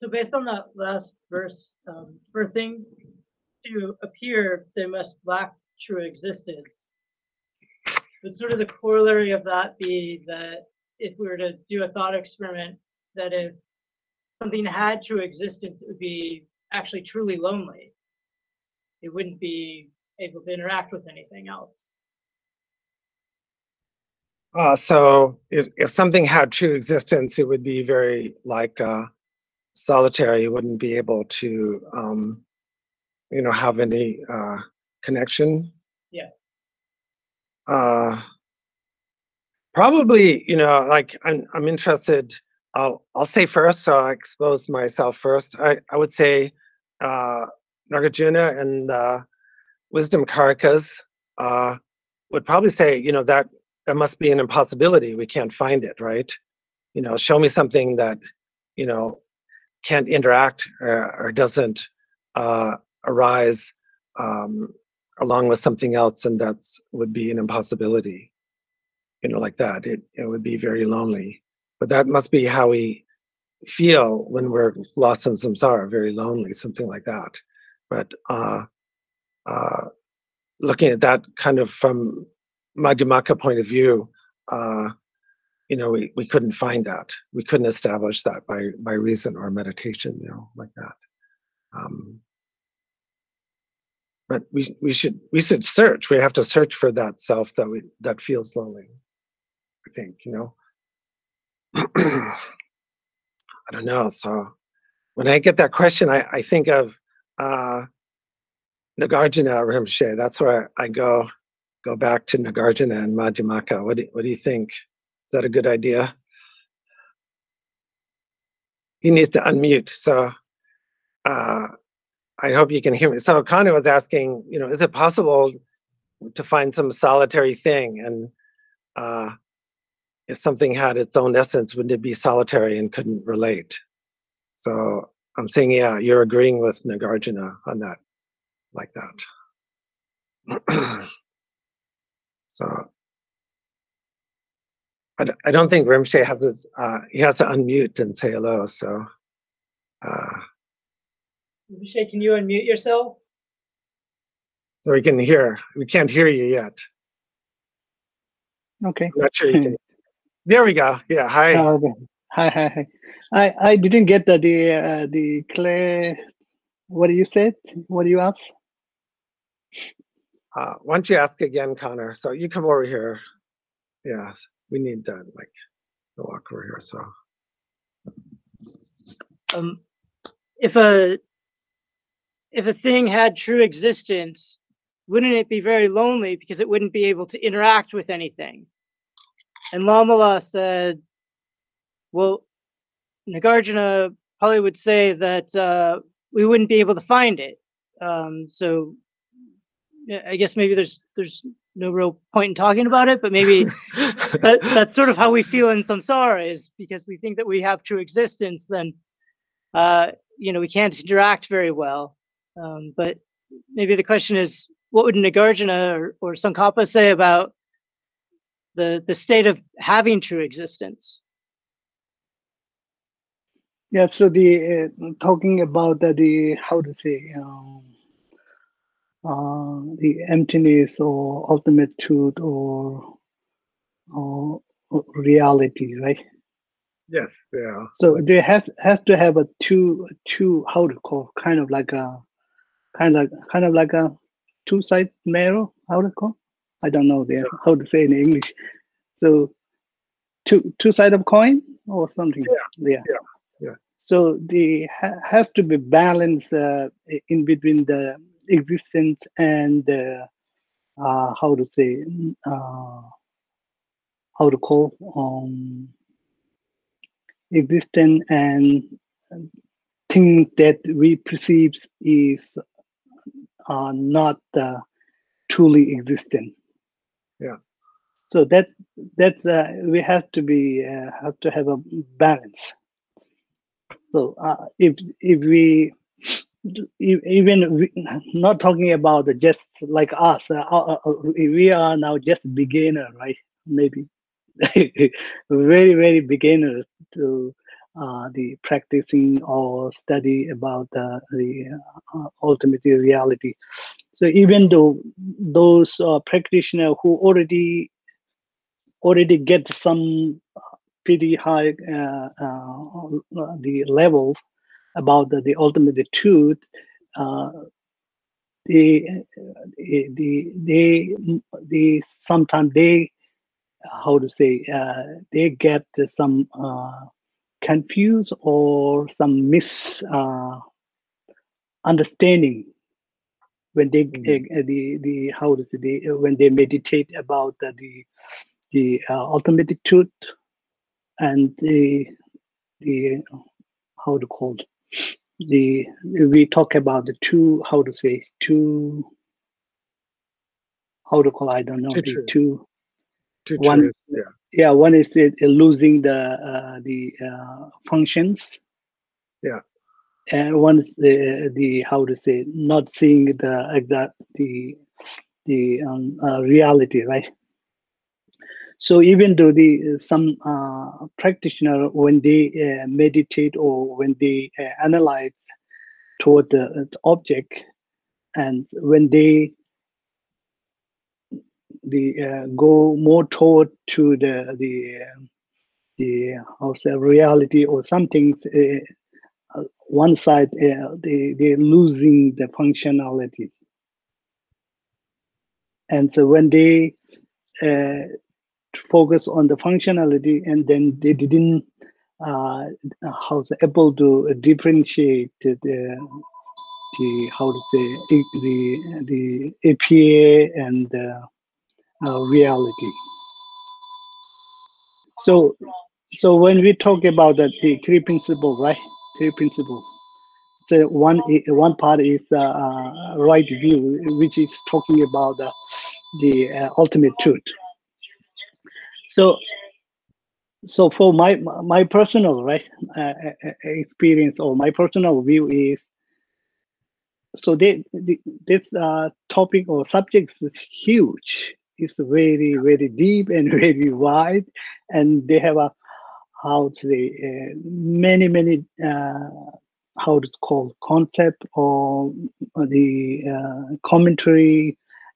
So based on that last verse, um, for things to appear, they must lack true existence. Would sort of the corollary of that be that if we were to do a thought experiment, that if something had true existence, it would be actually truly lonely. It wouldn't be able to interact with anything else. Uh, so if, if something had true existence, it would be very like uh, solitary. It wouldn't be able to, um, you know, have any uh, connection. Yeah. Uh, probably, you know, like I'm, I'm interested. I'll, I'll say first, so I expose myself first. I, I would say uh, Nagarjuna and uh, Wisdom Karikas uh, would probably say, you know, that that must be an impossibility. We can't find it, right? You know, show me something that, you know, can't interact or, or doesn't uh, arise um, along with something else, and that's would be an impossibility. You know, like that, it, it would be very lonely. But that must be how we feel when we're lost in samsara, very lonely, something like that. But uh, uh, looking at that kind of from Madhyamaka point of view, uh, you know, we, we couldn't find that. We couldn't establish that by, by reason or meditation, you know, like that. Um, But we we should we should search. We have to search for that self that we that feels lonely. I think, you know. I don't know. So when I get that question, I, I think of uh, Nagarjuna Rinpoche. That's where I go go back to Nagarjuna and Madhyamaka. What do, what do you think? Is that a good idea? He needs to unmute. So. Uh, I hope you can hear me. So Connor was asking, you know, is it possible to find some solitary thing? And uh, if something had its own essence, wouldn't it be solitary and couldn't relate? So I'm saying, yeah, you're agreeing with Nagarjuna on that, like that. So I, I don't think Rinpoche has his, uh, he has to unmute and say hello, so. Uh, Rinpoche, can you unmute yourself? So we can hear. We can't hear you yet. Okay. I'm not sure you can. There we go. Yeah. Hi. Oh, okay. Hi. Hi. Hi. I I didn't get the the uh, the clear. What do you said? What do you ask? Uh, why don't you ask again, Connor? So you come over here. Yeah, we need to like to walk over here. So. Um, if a If a thing had true existence, wouldn't it be very lonely because it wouldn't be able to interact with anything? And Lamala said, well, Nagarjuna probably would say that uh, we wouldn't be able to find it. Um, so I guess maybe there's there's no real point in talking about it, but maybe that, that's sort of how we feel in samsara, is because we think that we have true existence, then uh, you know, we can't interact very well. Um, but maybe the question is, what would Nagarjuna or, or Tsongkhapa say about the the state of having true existence? Yeah, so the uh, talking about the, the how to say um, uh, the emptiness or ultimate truth or, or, or reality, right? Yes, yeah. So there has has to have a two two how to call kind of like a kind of like, kind of like a two side mirror, how to call? I don't know there how to say in English. So two two side of coin or something. Yeah. Yeah. yeah. yeah. So they ha has to be balanced uh, in between the existence and the uh, uh, how to say uh, how to call um. existence and things that we perceive is uh, not uh, truly existent. Yeah. So that that uh, we have to be uh, have to have a balance. So uh, if if we if, even we, not talking about just like us, uh, uh, we are now just beginner, right? Maybe. very very beginners to uh, the practicing or study about uh, the uh, ultimate reality. So even though those uh, practitioners who already already get some pretty high uh, uh, the levels about the, the ultimate truth, uh, they, they they they sometimes they how to say, uh, they get some uh, confused or some misunderstanding uh, when they mm-hmm. uh, the the how to say they, uh, when they meditate about uh, the the uh, ultimate truth and the the how to call it? the we talk about the two how to say two how to call I don't know the two. One, choose, yeah. yeah, one is it, it losing the uh, the uh, functions, yeah, and one is the the how to say not seeing the exact the the um, uh, reality, right? So even though the some uh, practitioner when they uh, meditate or when they uh, analyze toward the, the object, and when they the uh, go more toward to the the the also reality or something. Uh, one side uh, they they're losing the functionality, and so when they uh, focus on the functionality, and then they didn't uh, how to able to differentiate the the how to say the the A P A and the Uh, reality. So, so when we talk about the, the three principles, right? Three principles. So one, one part is uh, uh, right view, which is talking about uh, the uh, ultimate truth. So, so for my my personal right uh, experience or my personal view is. So they, the, this uh, topic or subject is huge. It's very, very deep and very wide, and they have a how to say uh, many, many uh, how it's called concept or, or the uh, commentary,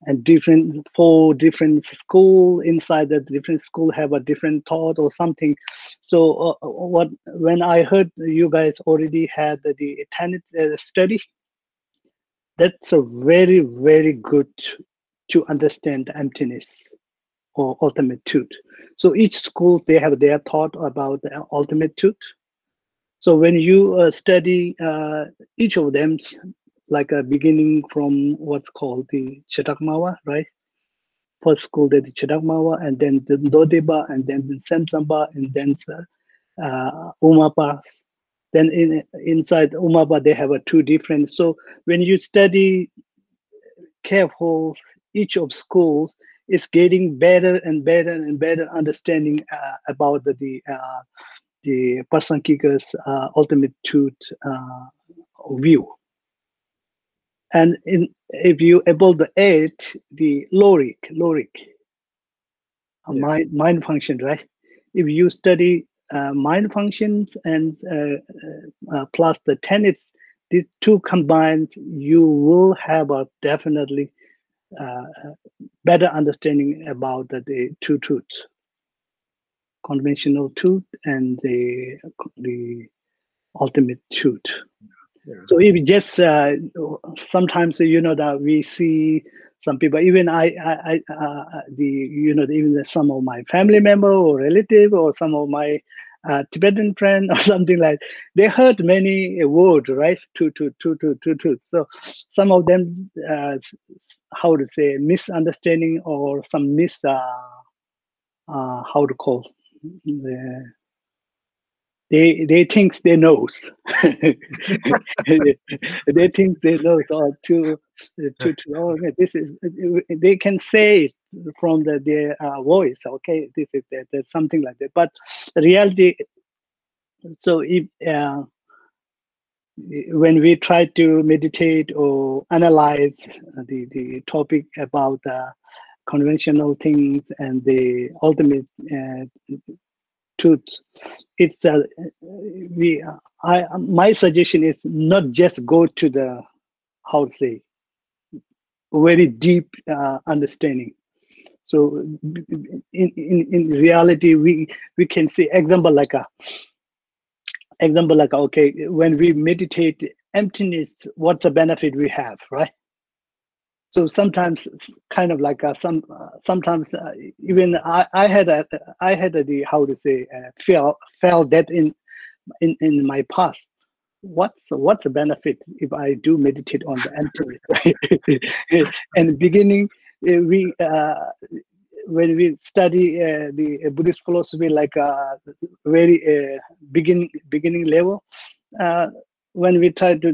and different four different school inside that different school have a different thought or something. So uh, what when I heard you guys already had the, the attended uh, study, that's a very, very good. To understand the emptiness or ultimate truth. So each school, they have their thought about the ultimate truth. So when you uh, study uh, each of them, like a uh, beginning from what's called the Chaitagmawa, right? First school, the Chaitagmawa, and then the Dodeba, and then the Samsamba, and then uh, Umapa. Then in, inside Umapa, they have a two different. So when you study careful, each of schools is getting better and better and better understanding uh, about the the, uh, the Pasan Kika's uh, ultimate truth uh, view. And in, if you able to add the loric, loric, uh, yeah. mind, mind function, right? If you study uh, mind functions and uh, uh, plus the tenets, the two combined, you will have a definitely uh, better understanding about the, the two truths, conventional truth and the the ultimate truth. Yeah. So if just uh, sometimes you know that we see some people, even I, I, I uh, the you know even the, some of my family member or relative or some of my Uh, Tibetan friend or something like, they heard many words, right? To to to to to to. So some of them, uh, how to say, misunderstanding or some mis, uh, uh, how to call, the, they they think they knows. They think they knows or to to to. Oh, this is, they can say it from the, their uh, voice, okay, this is that, that, something like that. But reality, so if uh, when we try to meditate or analyze the, the topic about uh, conventional things and the ultimate uh, truth, it's uh, we. Uh, I my suggestion is not just go to the, how to say, very deep uh, understanding. So in, in in reality, we we can see example like a example like a, okay, when we meditate emptiness, what's the benefit we have, right? So sometimes kind of like a, some uh, sometimes uh, even I I had a I had a, the how to say uh, fell fell that in in in my past. What's what's the benefit if I do meditate on the emptiness, right? And beginning. We uh, when we study uh, the Buddhist philosophy like a very uh, beginning beginning level, uh, when we try to,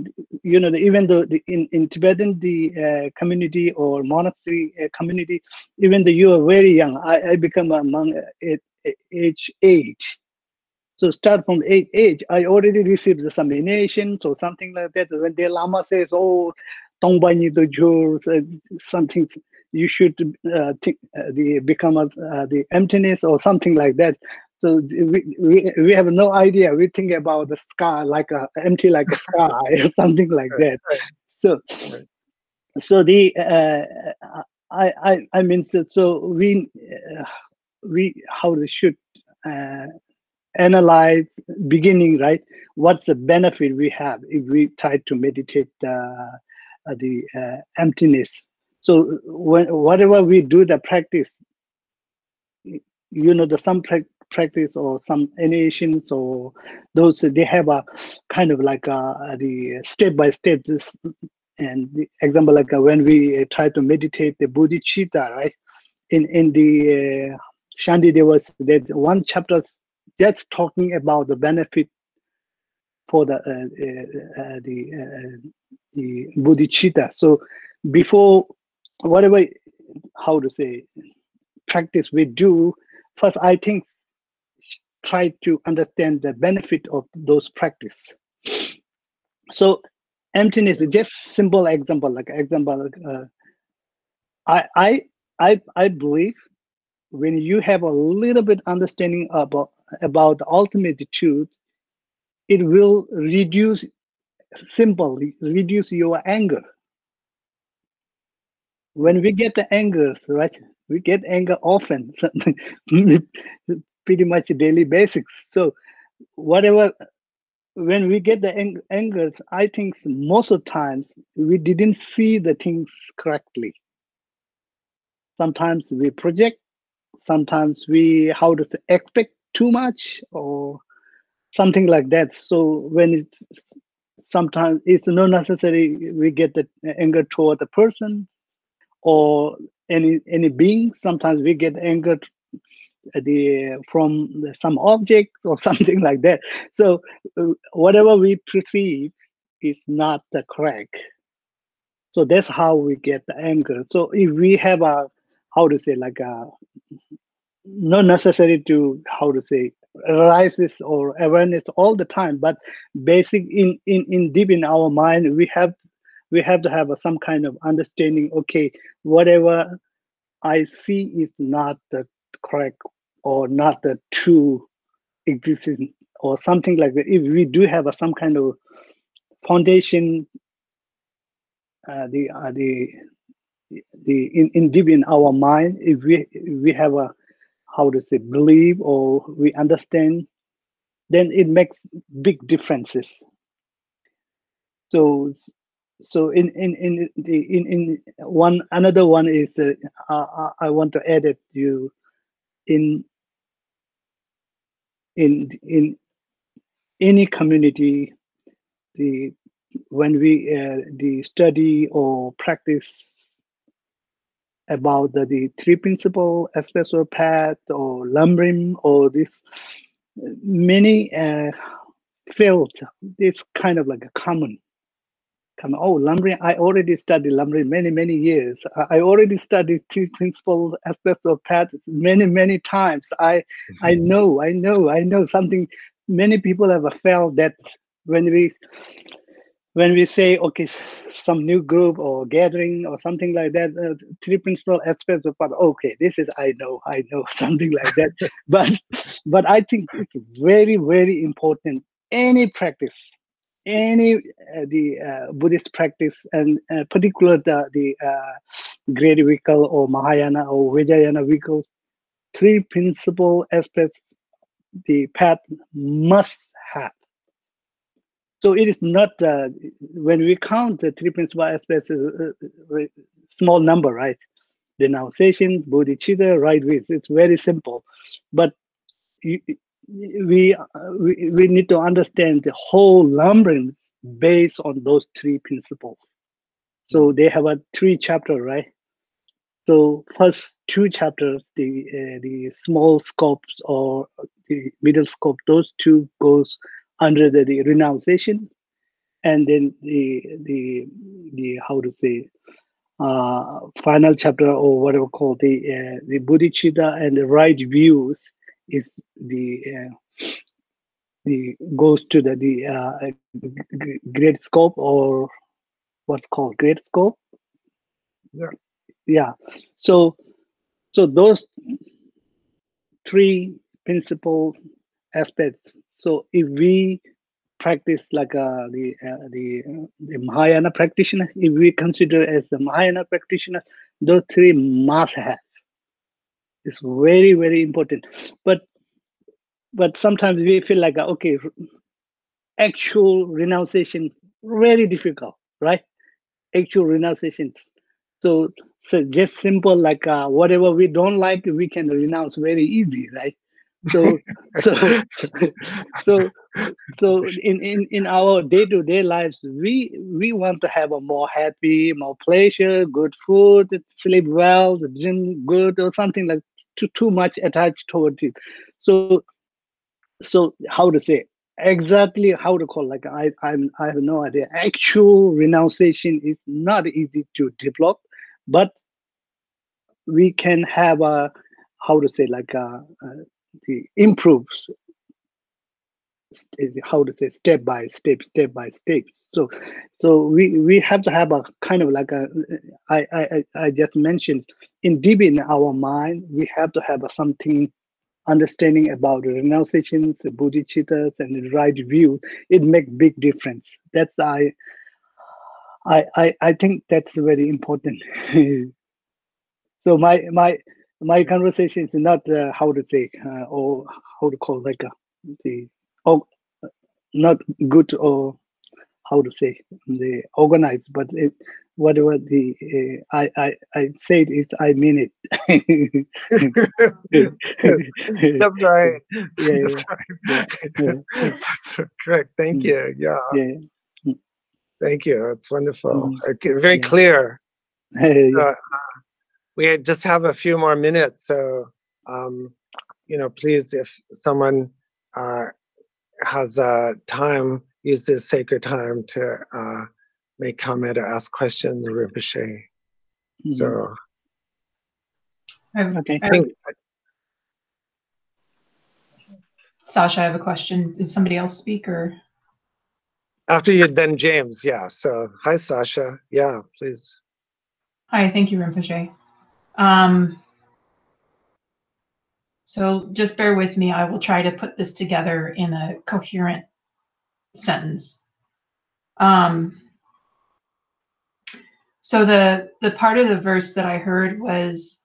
you know, the, even though the, in in Tibetan the uh, community or monastery uh, community, even though you are very young, I, I become a monk at age eight. So start from age age, I already received the emanations or something like that. When the Lama says, "Oh, Tongbanyi Dojo," something. You should uh, think, uh, the become a, uh, the emptiness or something like that. So we, we we have no idea. We think about the sky like a empty like a sky or something like that. So so the uh, I I I mean so we uh, we how we should uh, analyze beginning, right? What's the benefit we have if we try to meditate uh, the uh, emptiness? So when, whatever we do the practice, you know, the some pra practice or some initiations or those, they have a kind of like a, the step by step. This, and the example like a, when we try to meditate the bodhicitta, right? In in the uh, Shanti, there was that one chapter that's talking about the benefit for the uh, uh, uh, the uh, the bodhicitta. So before. Whatever, how to say, practice we do, first I think try to understand the benefit of those practice. So emptiness is just simple example, like example. Uh, I I I I believe when you have a little bit understanding about about the ultimate truth, it will reduce simply reduce your anger. When we get the anger, right? We get anger often, pretty much daily basics. So whatever, when we get the ang angers, I think most of the times we didn't see the things correctly. Sometimes we project, sometimes we, how to say, expect too much or something like that. So when it's, sometimes it's not necessary we get the anger toward the person, or any any being. Sometimes we get angered the from the, some object or something like that. So uh, whatever we perceive is not the correct. So that's how we get the anger. So if we have a, how to say, like a, not necessary to, how to say, arises or awareness all the time, but basic in in in deep in our mind, we have we have to have a, some kind of understanding, okay, whatever I see is not the correct or not the true existence or something like that. If we do have a, some kind of foundation, uh, the uh, the the in, in giving our mind, if we if we have a how to say believe or we understand, then it makes big differences. So so in in in the in, in one another one is uh, I, I want to add it to you in in in any community, the when we uh, the study or practice about the, the three principle espresso path or Lamrim or this, many uh, felt this kind of like a common. Come, oh, Lamrim, I already studied Lamrim many, many years. I already studied three principles aspects of path many, many times. I mm-hmm. I know, I know, I know something. Many people have felt that when we when we say, okay, some new group or gathering or something like that, uh, three principal aspects of path, okay, this is, I know, I know, something like that. but but I think it's very, very important, any practice, any uh, the uh, Buddhist practice, and uh, particular the, the uh, Great Vehicle or Mahayana or Vajrayana vehicle, three principal aspects the path must have. So it is not, uh, when we count the three principal aspects, uh, uh, small number, right? Renunciation, bodhicitta, right with, it's very simple. But you, We, uh, we we need to understand the whole Lamrim based on those three principles. So they have a three chapter, right? So first two chapters, the uh, the small scopes or the middle scope, those two goes under the, the renunciation, and then the the the how to say uh, final chapter or whatever called the uh, the bodhicitta and the right views is the uh, the goes to the the uh, great scope or what's called great scope. Yeah. Yeah. So so those three principal aspects. So if we practice like uh, the uh, the uh, the Mahayana practitioner, if we consider as the Mahayana practitioner, those three must have. It's very, very important, but but sometimes we feel like, okay, actual renunciation really difficult, right? Actual renunciation. So so just simple like uh, whatever we don't like, we can renounce very easy, right? So so so so in in in our day to day lives, we we want to have a more happy, more pleasure, good food, sleep well, the gym good, or something like. Too, too much attached towards it, so so how to say exactly how to call like I I'm I have no idea. Actual renunciation is not easy to develop, but we can have a how to say like a, a the improves how to say step by step, step by step. So so we we have to have a kind of like a I I I just mentioned. In deep in our mind, we have to have a something understanding about renunciations, the bodhicittas, and the right view. It makes big difference. That's I, I, I, I think that's very important. So my my my conversation is not uh, how to say uh, or how to call like a, the oh not good or how to say the organized, but it. Whatever the uh, I I I said is I mean it. That's right. Yeah, that's right. Yeah, yeah. That's correct. Thank you. Yeah. Yeah. Thank you. That's wonderful. Mm. Very clear. Yeah. Uh, we just have a few more minutes, so um, you know, please, if someone uh, has uh, time, use this sacred time to. Uh, May comment or ask questions, Rinpoche. Mm-hmm. So, okay. I think Sasha, I have a question. Did somebody else speak, or after you, then James? Yeah. So, hi, Sasha. Yeah, please. Hi, thank you, Rinpoche. Um, so, just bear with me. I will try to put this together in a coherent sentence. Um, so the, the part of the verse that I heard was,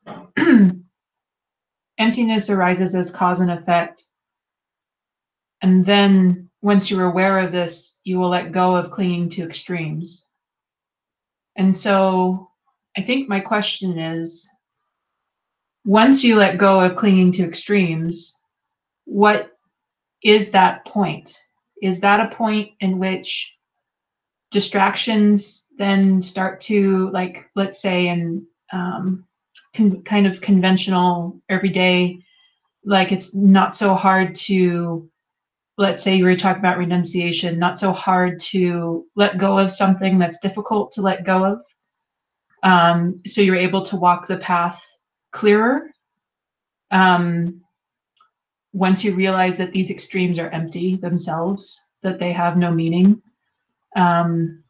emptiness arises as cause and effect. And then once you're aware of this, you will let go of clinging to extremes. And so I think my question is, once you let go of clinging to extremes, what is that point? Is that a point in which distractions then start to, like, let's say in um, con kind of conventional everyday, like it's not so hard to, let's say you were talking about renunciation, not so hard to let go of something that's difficult to let go of. Um, so you're able to walk the path clearer. Um, once you realize that these extremes are empty themselves, that they have no meaning. Um,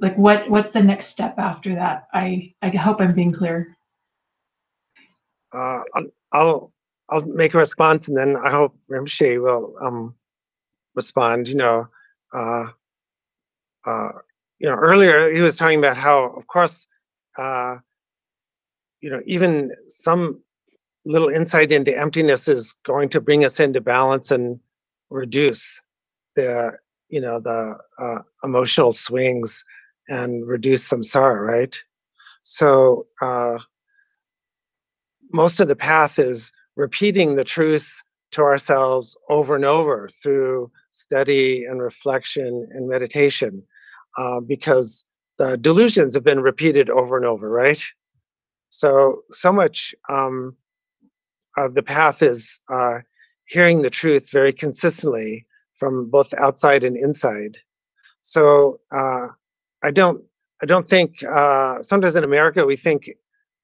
like what, what's the next step after that? I, I hope I'm being clear. Uh, I'll, I'll make a response, and then I hope Rinpoche will um, respond. You know, uh, uh, you know, earlier he was talking about how, of course, uh, you know, even some little insight into emptiness is going to bring us into balance and reduce the, you know, the uh, emotional swings and reduce samsara, right? So uh, most of the path is repeating the truth to ourselves over and over through study and reflection and meditation, uh, because the delusions have been repeated over and over, right? So, so much um, of the path is uh, hearing the truth very consistently from both outside and inside. So uh, I don't, I don't think, uh, sometimes in America we think,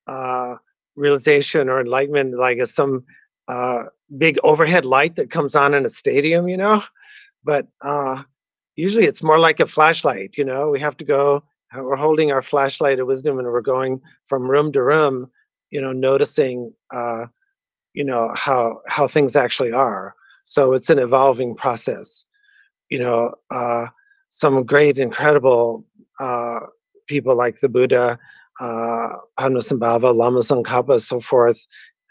uh, realization or enlightenment like as some uh, big overhead light that comes on in a stadium, you know, but uh, usually it's more like a flashlight, you know, we have to go, we're holding our flashlight of wisdom and we're going from room to room, you know, noticing, uh, you know, how, how things actually are. So it's an evolving process, you know, uh, some great, incredible uh, people like the Buddha, Uh, Padmasambhava, Lama Tsongkhapa, so forth,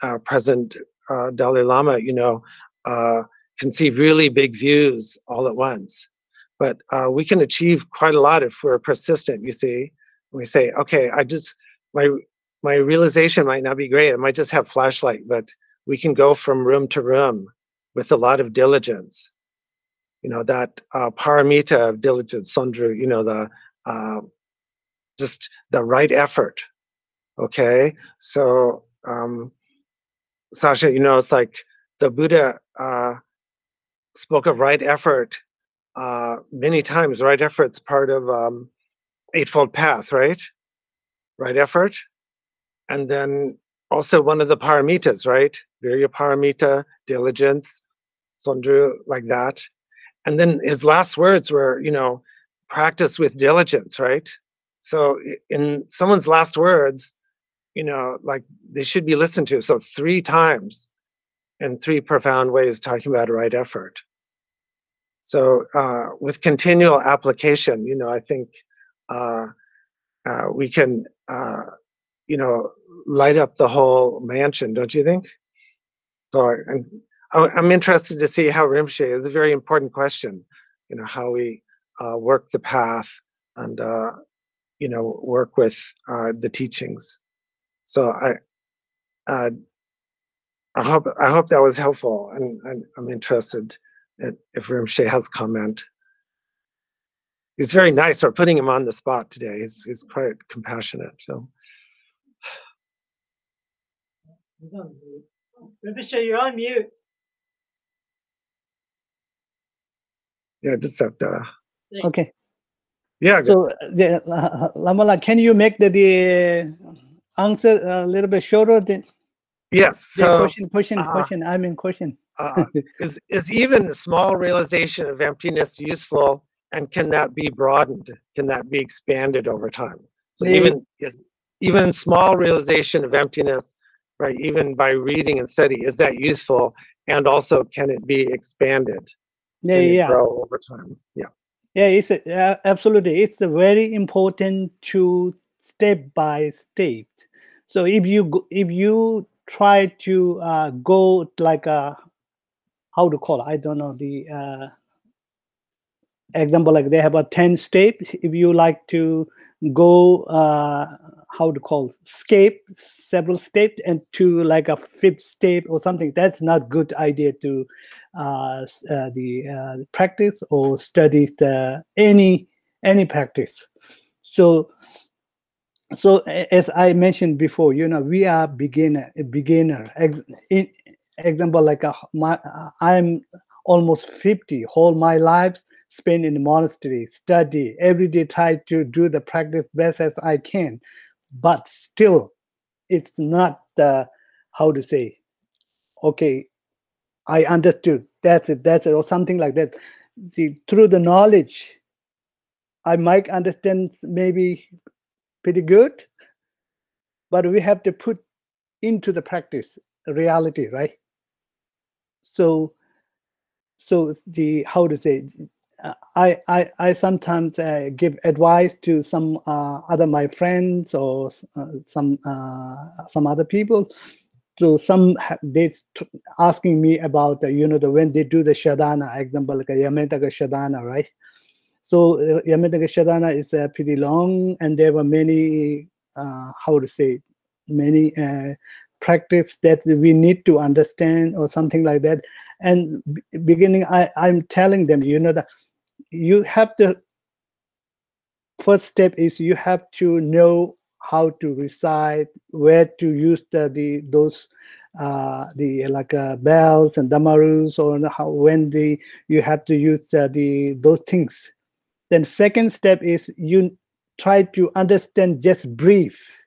uh, present uh, Dalai Lama, you know, uh, can see really big views all at once. But uh, we can achieve quite a lot if we're persistent, you see. We say, okay, I just, my, my realization might not be great. I might just have flashlight, but we can go from room to room with a lot of diligence. You know, that uh, paramita of diligence, Sondru, you know, the uh, just the right effort, okay? So, um, Sasha, you know, it's like the Buddha uh, spoke of right effort uh, many times. Right effort's part of um, Eightfold Path, right? Right effort. And then also one of the paramitas, right? Virya paramita, diligence, Sondru, like that. And then his last words were, you know, practice with diligence, right? So in someone's last words, you know, like they should be listened to. So three times in three profound ways talking about a right effort. So uh, with continual application, you know, I think uh, uh, we can, uh, you know, light up the whole mansion, don't you think? So I, I'm interested to see how Rinpoche is a very important question, you know, how we uh, work the path and, uh, you know, work with uh, the teachings. So I, uh, I hope I hope that was helpful, and, and I'm interested at, if Rinpoche has comment. He's very nice. We're putting him on the spot today. He's he's quite compassionate. So, he's on mute. Rinpoche, you're on mute. Yeah, just have to. Okay. Yeah. So, the, uh, Lamala, can you make the, the answer a little bit shorter? Than, yes. Yeah, so, question, question, uh, question. I mean, question. uh, is is even a small realization of emptiness useful, and can that be broadened? Can that be expanded over time? So the, even is even small realization of emptiness, right? Even by reading and study, is that useful? And also, can it be expanded? Yeah. Can it grow over time? Yeah. Yeah, it's a, uh, absolutely. It's a very important to step by step. So if you go, if you try to uh, go like a how to call it? I don't know the uh, example. Like they have a ten steps. If you like to go uh, how to call it? Skip several steps and to like a fifth step or something. That's not good idea to uh, uh, the uh, practice or study the any any practice. So. So as I mentioned before, you know, we are beginner, beginner. In example, like a, my, I'm almost fifty, whole my life spent in the monastery, study, every day try to do the practice best as I can. But still, it's not, uh, how to say, okay, I understood, that's it, that's it, or something like that. See, through the knowledge, I might understand maybe pretty good, but we have to put into the practice reality, right? So, so the how to say, I I I sometimes uh, give advice to some uh, other my friends or uh, some uh, some other people. So some they asking me about uh, you know the when they do the shadana, example like a Yamantaka shadana, right? So Yamantaka Shadana is uh, pretty long, and there were many, uh, how to say, many uh, practice that we need to understand or something like that. And beginning, I, I'm telling them, you know, that you have to, first step is you have to know how to recite, where to use the, the those, uh, the like uh, bells and damarus, or how when the you have to use uh, the those things. Then second step is you try to understand just brief.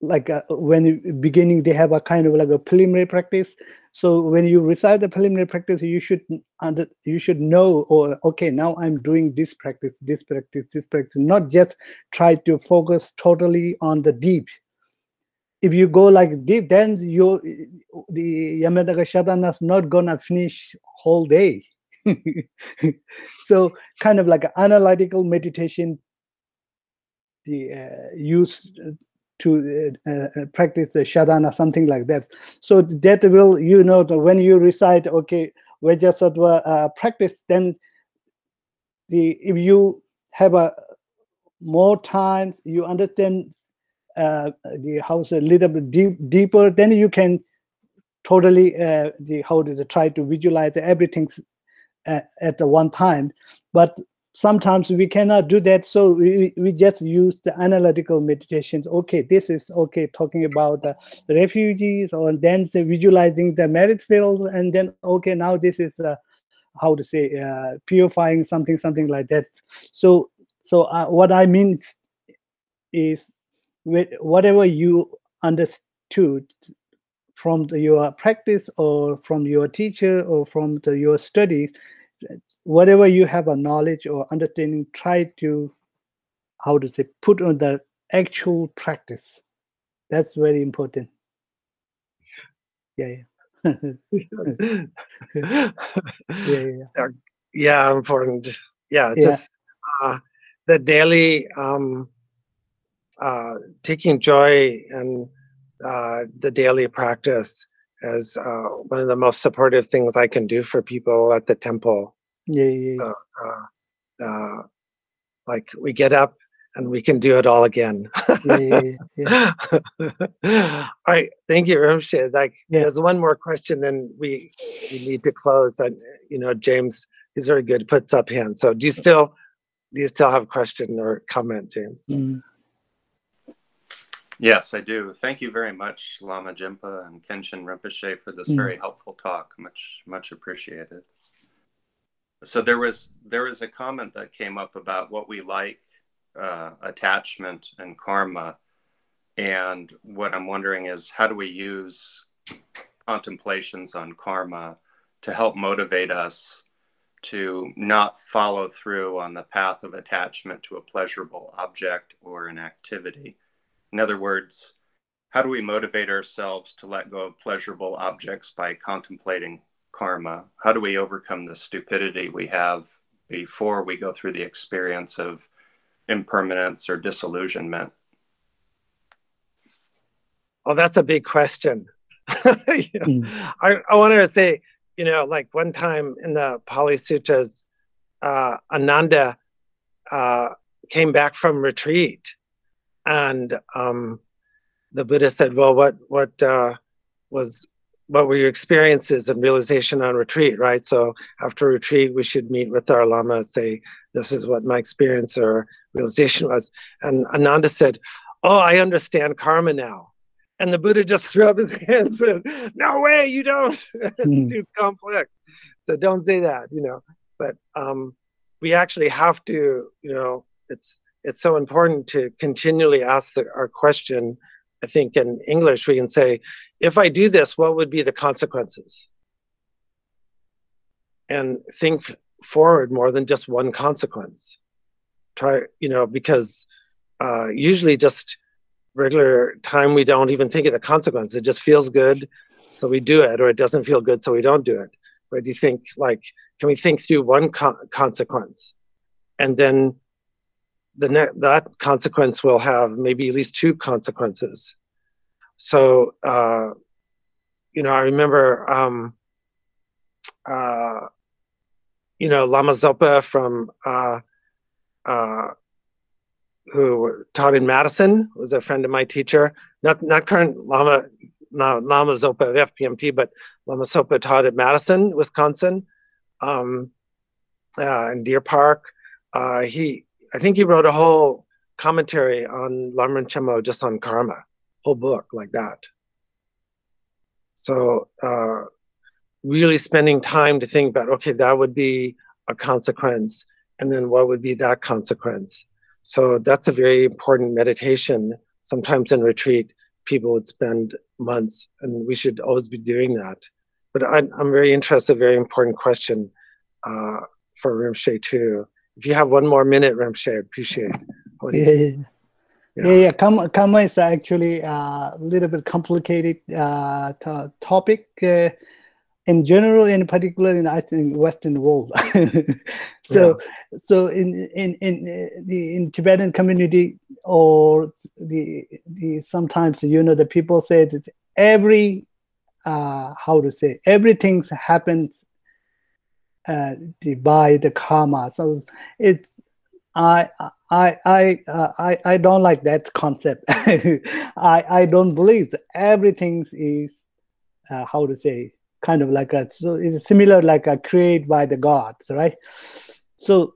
Like uh, when beginning, they have a kind of like a preliminary practice. So when you recite the preliminary practice, you should under, you should know, or okay, now I'm doing this practice, this practice, this practice. Not just try to focus totally on the deep. If you go like deep, then you the Yamantaka Shadana is not gonna finish whole day. So kind of like an analytical meditation, the uh, use to uh, uh, practice the shadana, something like that. So that will, you know, the, when you recite, okay, Vajrasattva uh, practice, then the if you have a more time, you understand uh, the house a little bit deep, deeper, then you can totally uh, the how to try to visualize everything at the one time. But sometimes we cannot do that, so we, we just use the analytical meditations. Okay, this is okay talking about the refugees, or then the visualizing the merit fields, and then okay, now this is uh, how to say uh, purifying something something like that. So so uh, what I mean is with whatever you understood from the, your practice or from your teacher or from the, your studies, whatever you have a knowledge or understanding, try to, how to say, put on the actual practice. That's very important. Yeah, yeah. yeah, yeah, yeah. Yeah, important. Yeah, just yeah. Uh, the daily um, uh, taking joy and Uh, the daily practice as uh, one of the most supportive things I can do for people at the temple. Yeah, yeah, yeah. Uh, uh, uh, like we get up and we can do it all again. Yeah, yeah, yeah. All right, thank you, Rinpoche. Like, yeah. There's one more question, then we we need to close. And you know, James is very good. Puts up hands. So, do you still do you still have a question or comment, James? Mm. Yes, I do. Thank you very much, Lama Jempa and Khenchen Rinpoche, for this mm. very helpful talk. Much, much appreciated. So there was there was a comment that came up about what we like, uh, attachment and karma. And what I'm wondering is, how do we use contemplations on karma to help motivate us to not follow through on the path of attachment to a pleasurable object or an activity? In other words, how do we motivate ourselves to let go of pleasurable objects by contemplating karma? How do we overcome the stupidity we have before we go through the experience of impermanence or disillusionment? Well, that's a big question. you know, mm. I, I wanted to say, you know, like one time in the Pali Sutras, uh, Ananda uh, came back from retreat, and um, the Buddha said, well, what, what uh, was, what were your experiences and realization on retreat, right? So after retreat, we should meet with our Lama, say, this is what my experience or realization was. And Ananda said, oh, I understand karma now. And the Buddha just threw up his hands and said, no way, you don't. It's too complex. So don't say that, you know. But um, we actually have to, you know, it's it's so important to continually ask the, our question. I think in English we can say, if I do this, what would be the consequences? And think forward more than just one consequence. Try, you know, because uh, usually just regular time we don't even think of the consequence. It just feels good, so we do it, or it doesn't feel good, so we don't do it. But you think, like, can we think through one con consequence, and then the ne that consequence will have maybe at least two consequences. So uh, you know, I remember um, uh, you know, Lama Zopa from uh, uh, who taught in Madison, was a friend of my teacher, not not current Lama, not Lama Zopa of F P M T, but Lama Zopa taught at Madison, Wisconsin, um, uh, in Deer Park. Uh, he, I think he wrote a whole commentary on Lamrim Chenmo just on karma, whole book like that. So uh, really spending time to think about, okay, that would be a consequence, and then what would be that consequence? So that's a very important meditation. Sometimes in retreat, people would spend months, and we should always be doing that. But I'm, I'm very interested, a very important question uh, for Rinpoche too. If you have one more minute, Rinpoche, I appreciate it. Yeah, yeah. Yeah. yeah, yeah. Karma, karma is actually a little bit complicated uh, topic. Uh, in general, in particular, in I think Western world. so, yeah. so in in in the in Tibetan community, or the the sometimes, you know, the people say that every uh, how to say everything happens uh, by the karma. So it's I I I uh, I I don't like that concept. I I don't believe that everything is uh, how to say. Kind of like a, so it's similar like a created by the gods, right? So,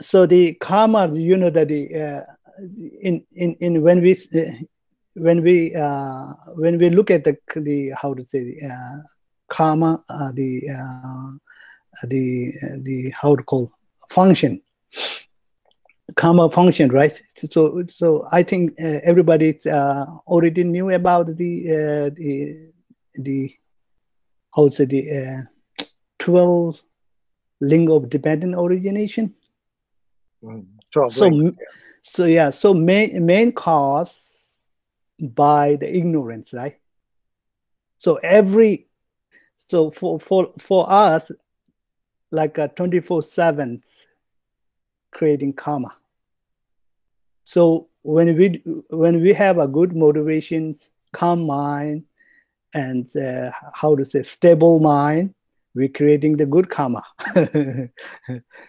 so the karma, you know, that the uh, in in in when we when we uh, when we look at the the how to say the uh, karma, uh, the uh, the the how to call function, karma function, right? So so I think uh, everybody's uh, already knew about the uh, the the also the uh, twelve link of dependent origination. Mm, so, yeah. so yeah, so main main cause by the ignorance, right? So every, so for for for us, like a twenty-four seven creating karma. So when we when we have a good motivation, calm mind, and uh, how to say stable mind, we're creating the good karma.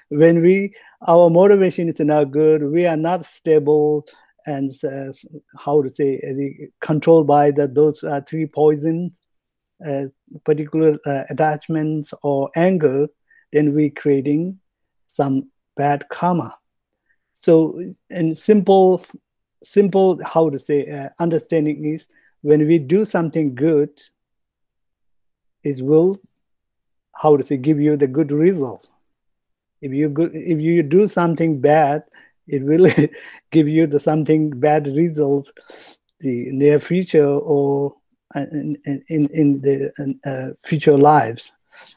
When we, our motivation is not good, we are not stable, and uh, how to say uh, controlled by the those uh, three poisons, uh, particular uh, attachments or anger, then we're creating some bad karma. So in simple, simple how to say uh, understanding is, when we do something good, it will, how to say, give you the good result. If you go, if you do something bad, it will give you the something bad results, the near future or in in in the in, uh, future lives.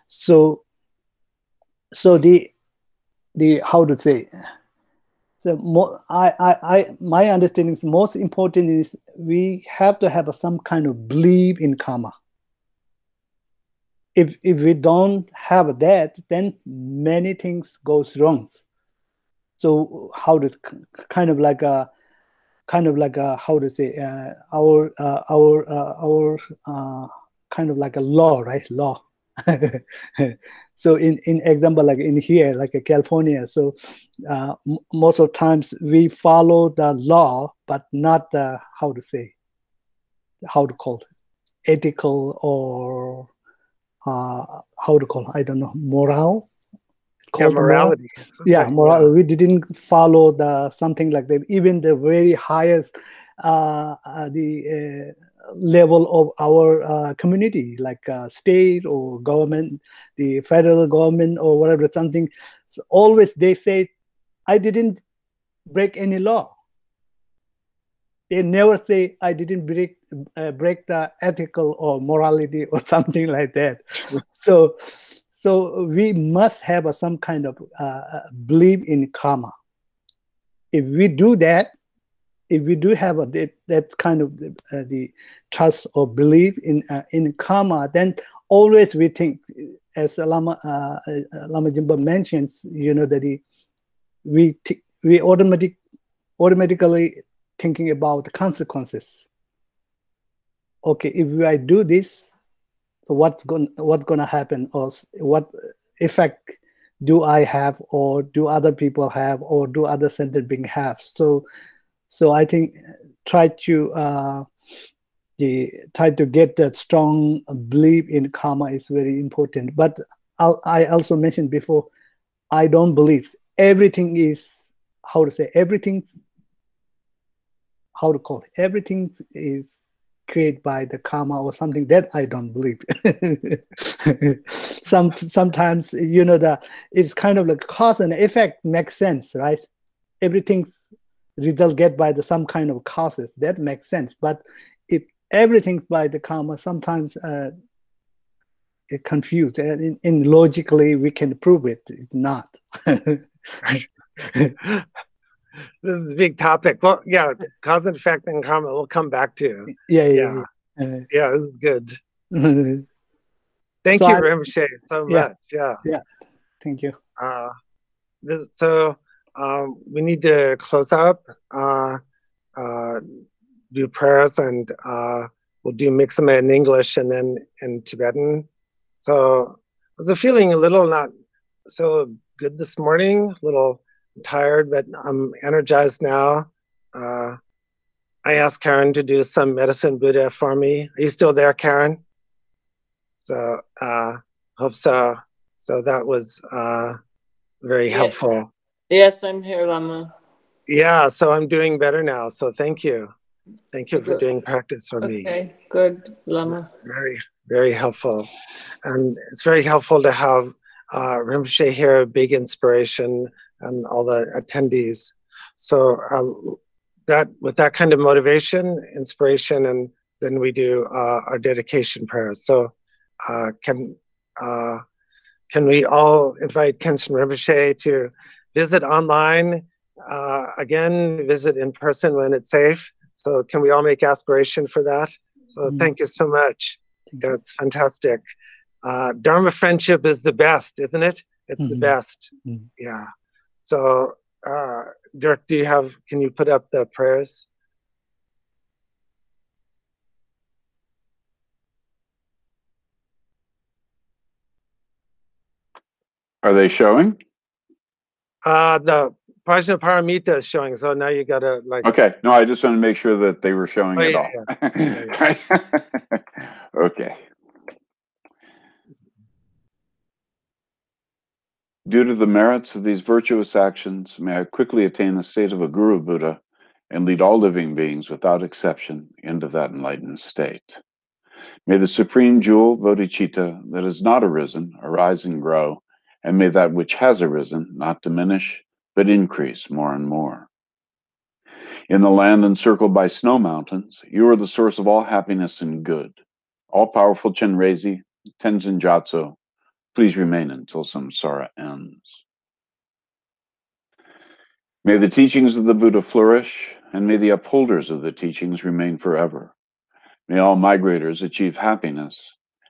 So, so the the how to say. So more, I, I, I, my understanding is most important is we have to have a, some kind of belief in karma. If if we don't have that, then many things goes wrong. So how to kind of like a kind of like a how to say uh, our uh, our uh, our uh, kind of like a law, right? Law. So in in example, like in here, like in California, so uh, m most of times we follow the law, but not the how to say, how to call it, ethical or uh, how to call it, I don't know, moral. Yeah, morality. Yeah, morality. We didn't follow the something like that. Even the very highest uh, uh, the. Uh, level of our uh, community, like uh, state or government, the federal government or whatever, something. So always they say, I didn't break any law. They never say, I didn't break, uh, break the ethical or morality or something like that. so, so we must have a, some kind of uh, belief in karma. If we do that, if we do have a, that, that kind of uh, the trust or belief in uh, in karma, then always we think, as Lama uh, Lama Jimbo mentions, you know, that he, we we automatic automatically thinking about the consequences. Okay, if I do this, so what's going what's going to happen, or what effect do I have, or do other people have, or do other sentient beings have? So. So I think try to uh, the try to get that strong belief in karma is very important. But I'll, I also mentioned before, I don't believe everything is how to say everything. How to call it? Everything is created by the karma or something that I don't believe. Some sometimes you know that it's kind of like cause and effect makes sense, right? Everything's result get by the some kind of causes that makes sense, but if everything's by the karma, sometimes uh, it confused, and in, in logically we can prove it. It's not. This is a big topic. Well, yeah, cause and effect and karma. We'll come back to. Yeah, yeah, yeah. Yeah, yeah, this is good. Thank so you, I, Rinpoche, so yeah, much. Yeah, yeah. Thank you. Uh, this so. Um, we need to close up, uh, uh, do prayers, and uh, we'll do Mixama in English and then in Tibetan. So I was feeling a little not so good this morning, a little tired, but I'm energized now. Uh, I asked Karen to do some medicine Buddha for me. Are you still there, Karen? So uh, hope so. So that was uh, very helpful. Yeah. Yes, I'm here, Lama. Yeah, so I'm doing better now. So thank you. Thank you good. for doing practice for okay, me. Okay, good, Lama. Very, very helpful. And it's very helpful to have uh, Rinpoche here, a big inspiration, and all the attendees. So uh, that with that kind of motivation, inspiration, and then we do uh, our dedication prayers. So uh, can, uh, can we all invite Khenchen Rinpoche to visit online, uh, again, visit in person when it's safe. So can we all make aspiration for that? So mm. thank you so much. Yeah, it's fantastic. Uh, Dharma friendship is the best, isn't it? It's mm-hmm. the best. Mm. Yeah. So uh, Dirk, do you have, can you put up the prayers? Are they showing? Uh, the Prajnaparamita is showing, so now you gotta like. Okay, no, I just want to make sure that they were showing oh, it yeah, all. Yeah. Yeah, yeah. Okay. Due to the merits of these virtuous actions, may I quickly attain the state of a Guru Buddha and lead all living beings without exception into that enlightened state. May the supreme jewel bodhicitta that has not arisen arise and grow. And may that which has arisen not diminish, but increase more and more. In the land encircled by snow mountains, you are the source of all happiness and good. All-powerful Chenrezig, Tenzin Jatso, please remain until samsara ends. May the teachings of the Buddha flourish, and may the upholders of the teachings remain forever. May all migrators achieve happiness,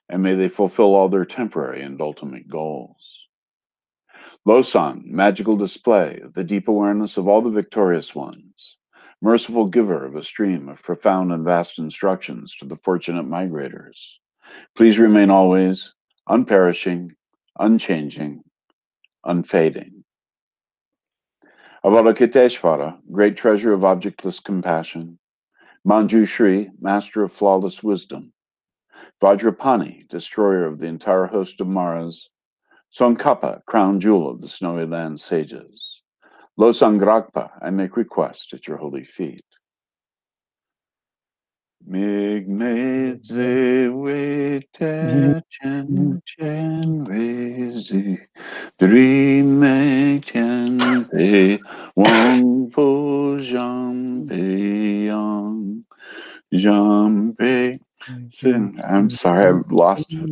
and may they fulfill all their temporary and ultimate goals. Losan, magical display of the deep awareness of all the victorious ones, merciful giver of a stream of profound and vast instructions to the fortunate migrators. Please remain always unperishing, unchanging, unfading. Avalokiteshvara, great treasure of objectless compassion. Manju Shri, master of flawless wisdom. Vajrapani, destroyer of the entire host of Maras. Tsongkhapa, crown jewel of the snowy land sages. Losangrakpa, I make request at your holy feet. Migmeze wete Chenrezig, drime tente wangpo jampeyang, jampe. I'm sorry, I've lost it.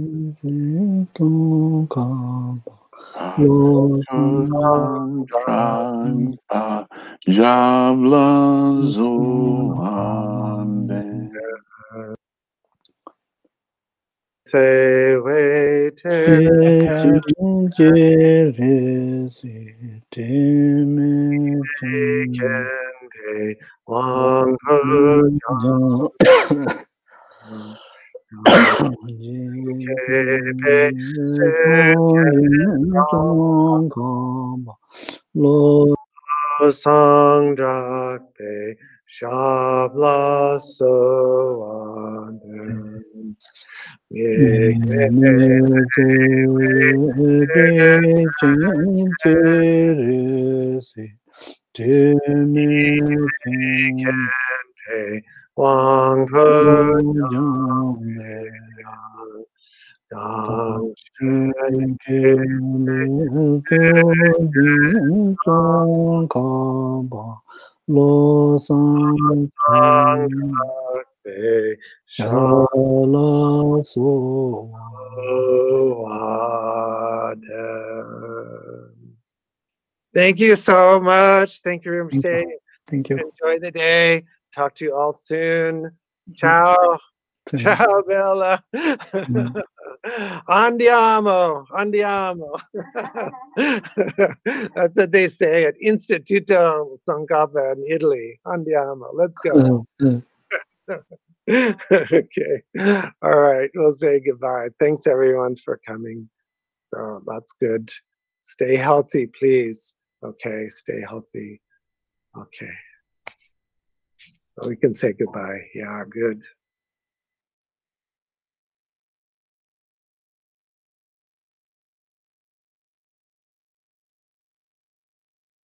Se we te Sangdrakpe Shabla Soander Wang Thank you so much. Thank you, Rinpoche. Thank you. Enjoy the day. Talk to you all soon. Ciao. Ciao, Bella. Andiamo. Andiamo. That's what they say at Istituto Tsongkhapa in Italy. Andiamo. Let's go. Okay. All right. We'll say goodbye. Thanks, everyone, for coming. So that's good. Stay healthy, please. Okay. Stay healthy. Okay. So we can say goodbye. Yeah, good.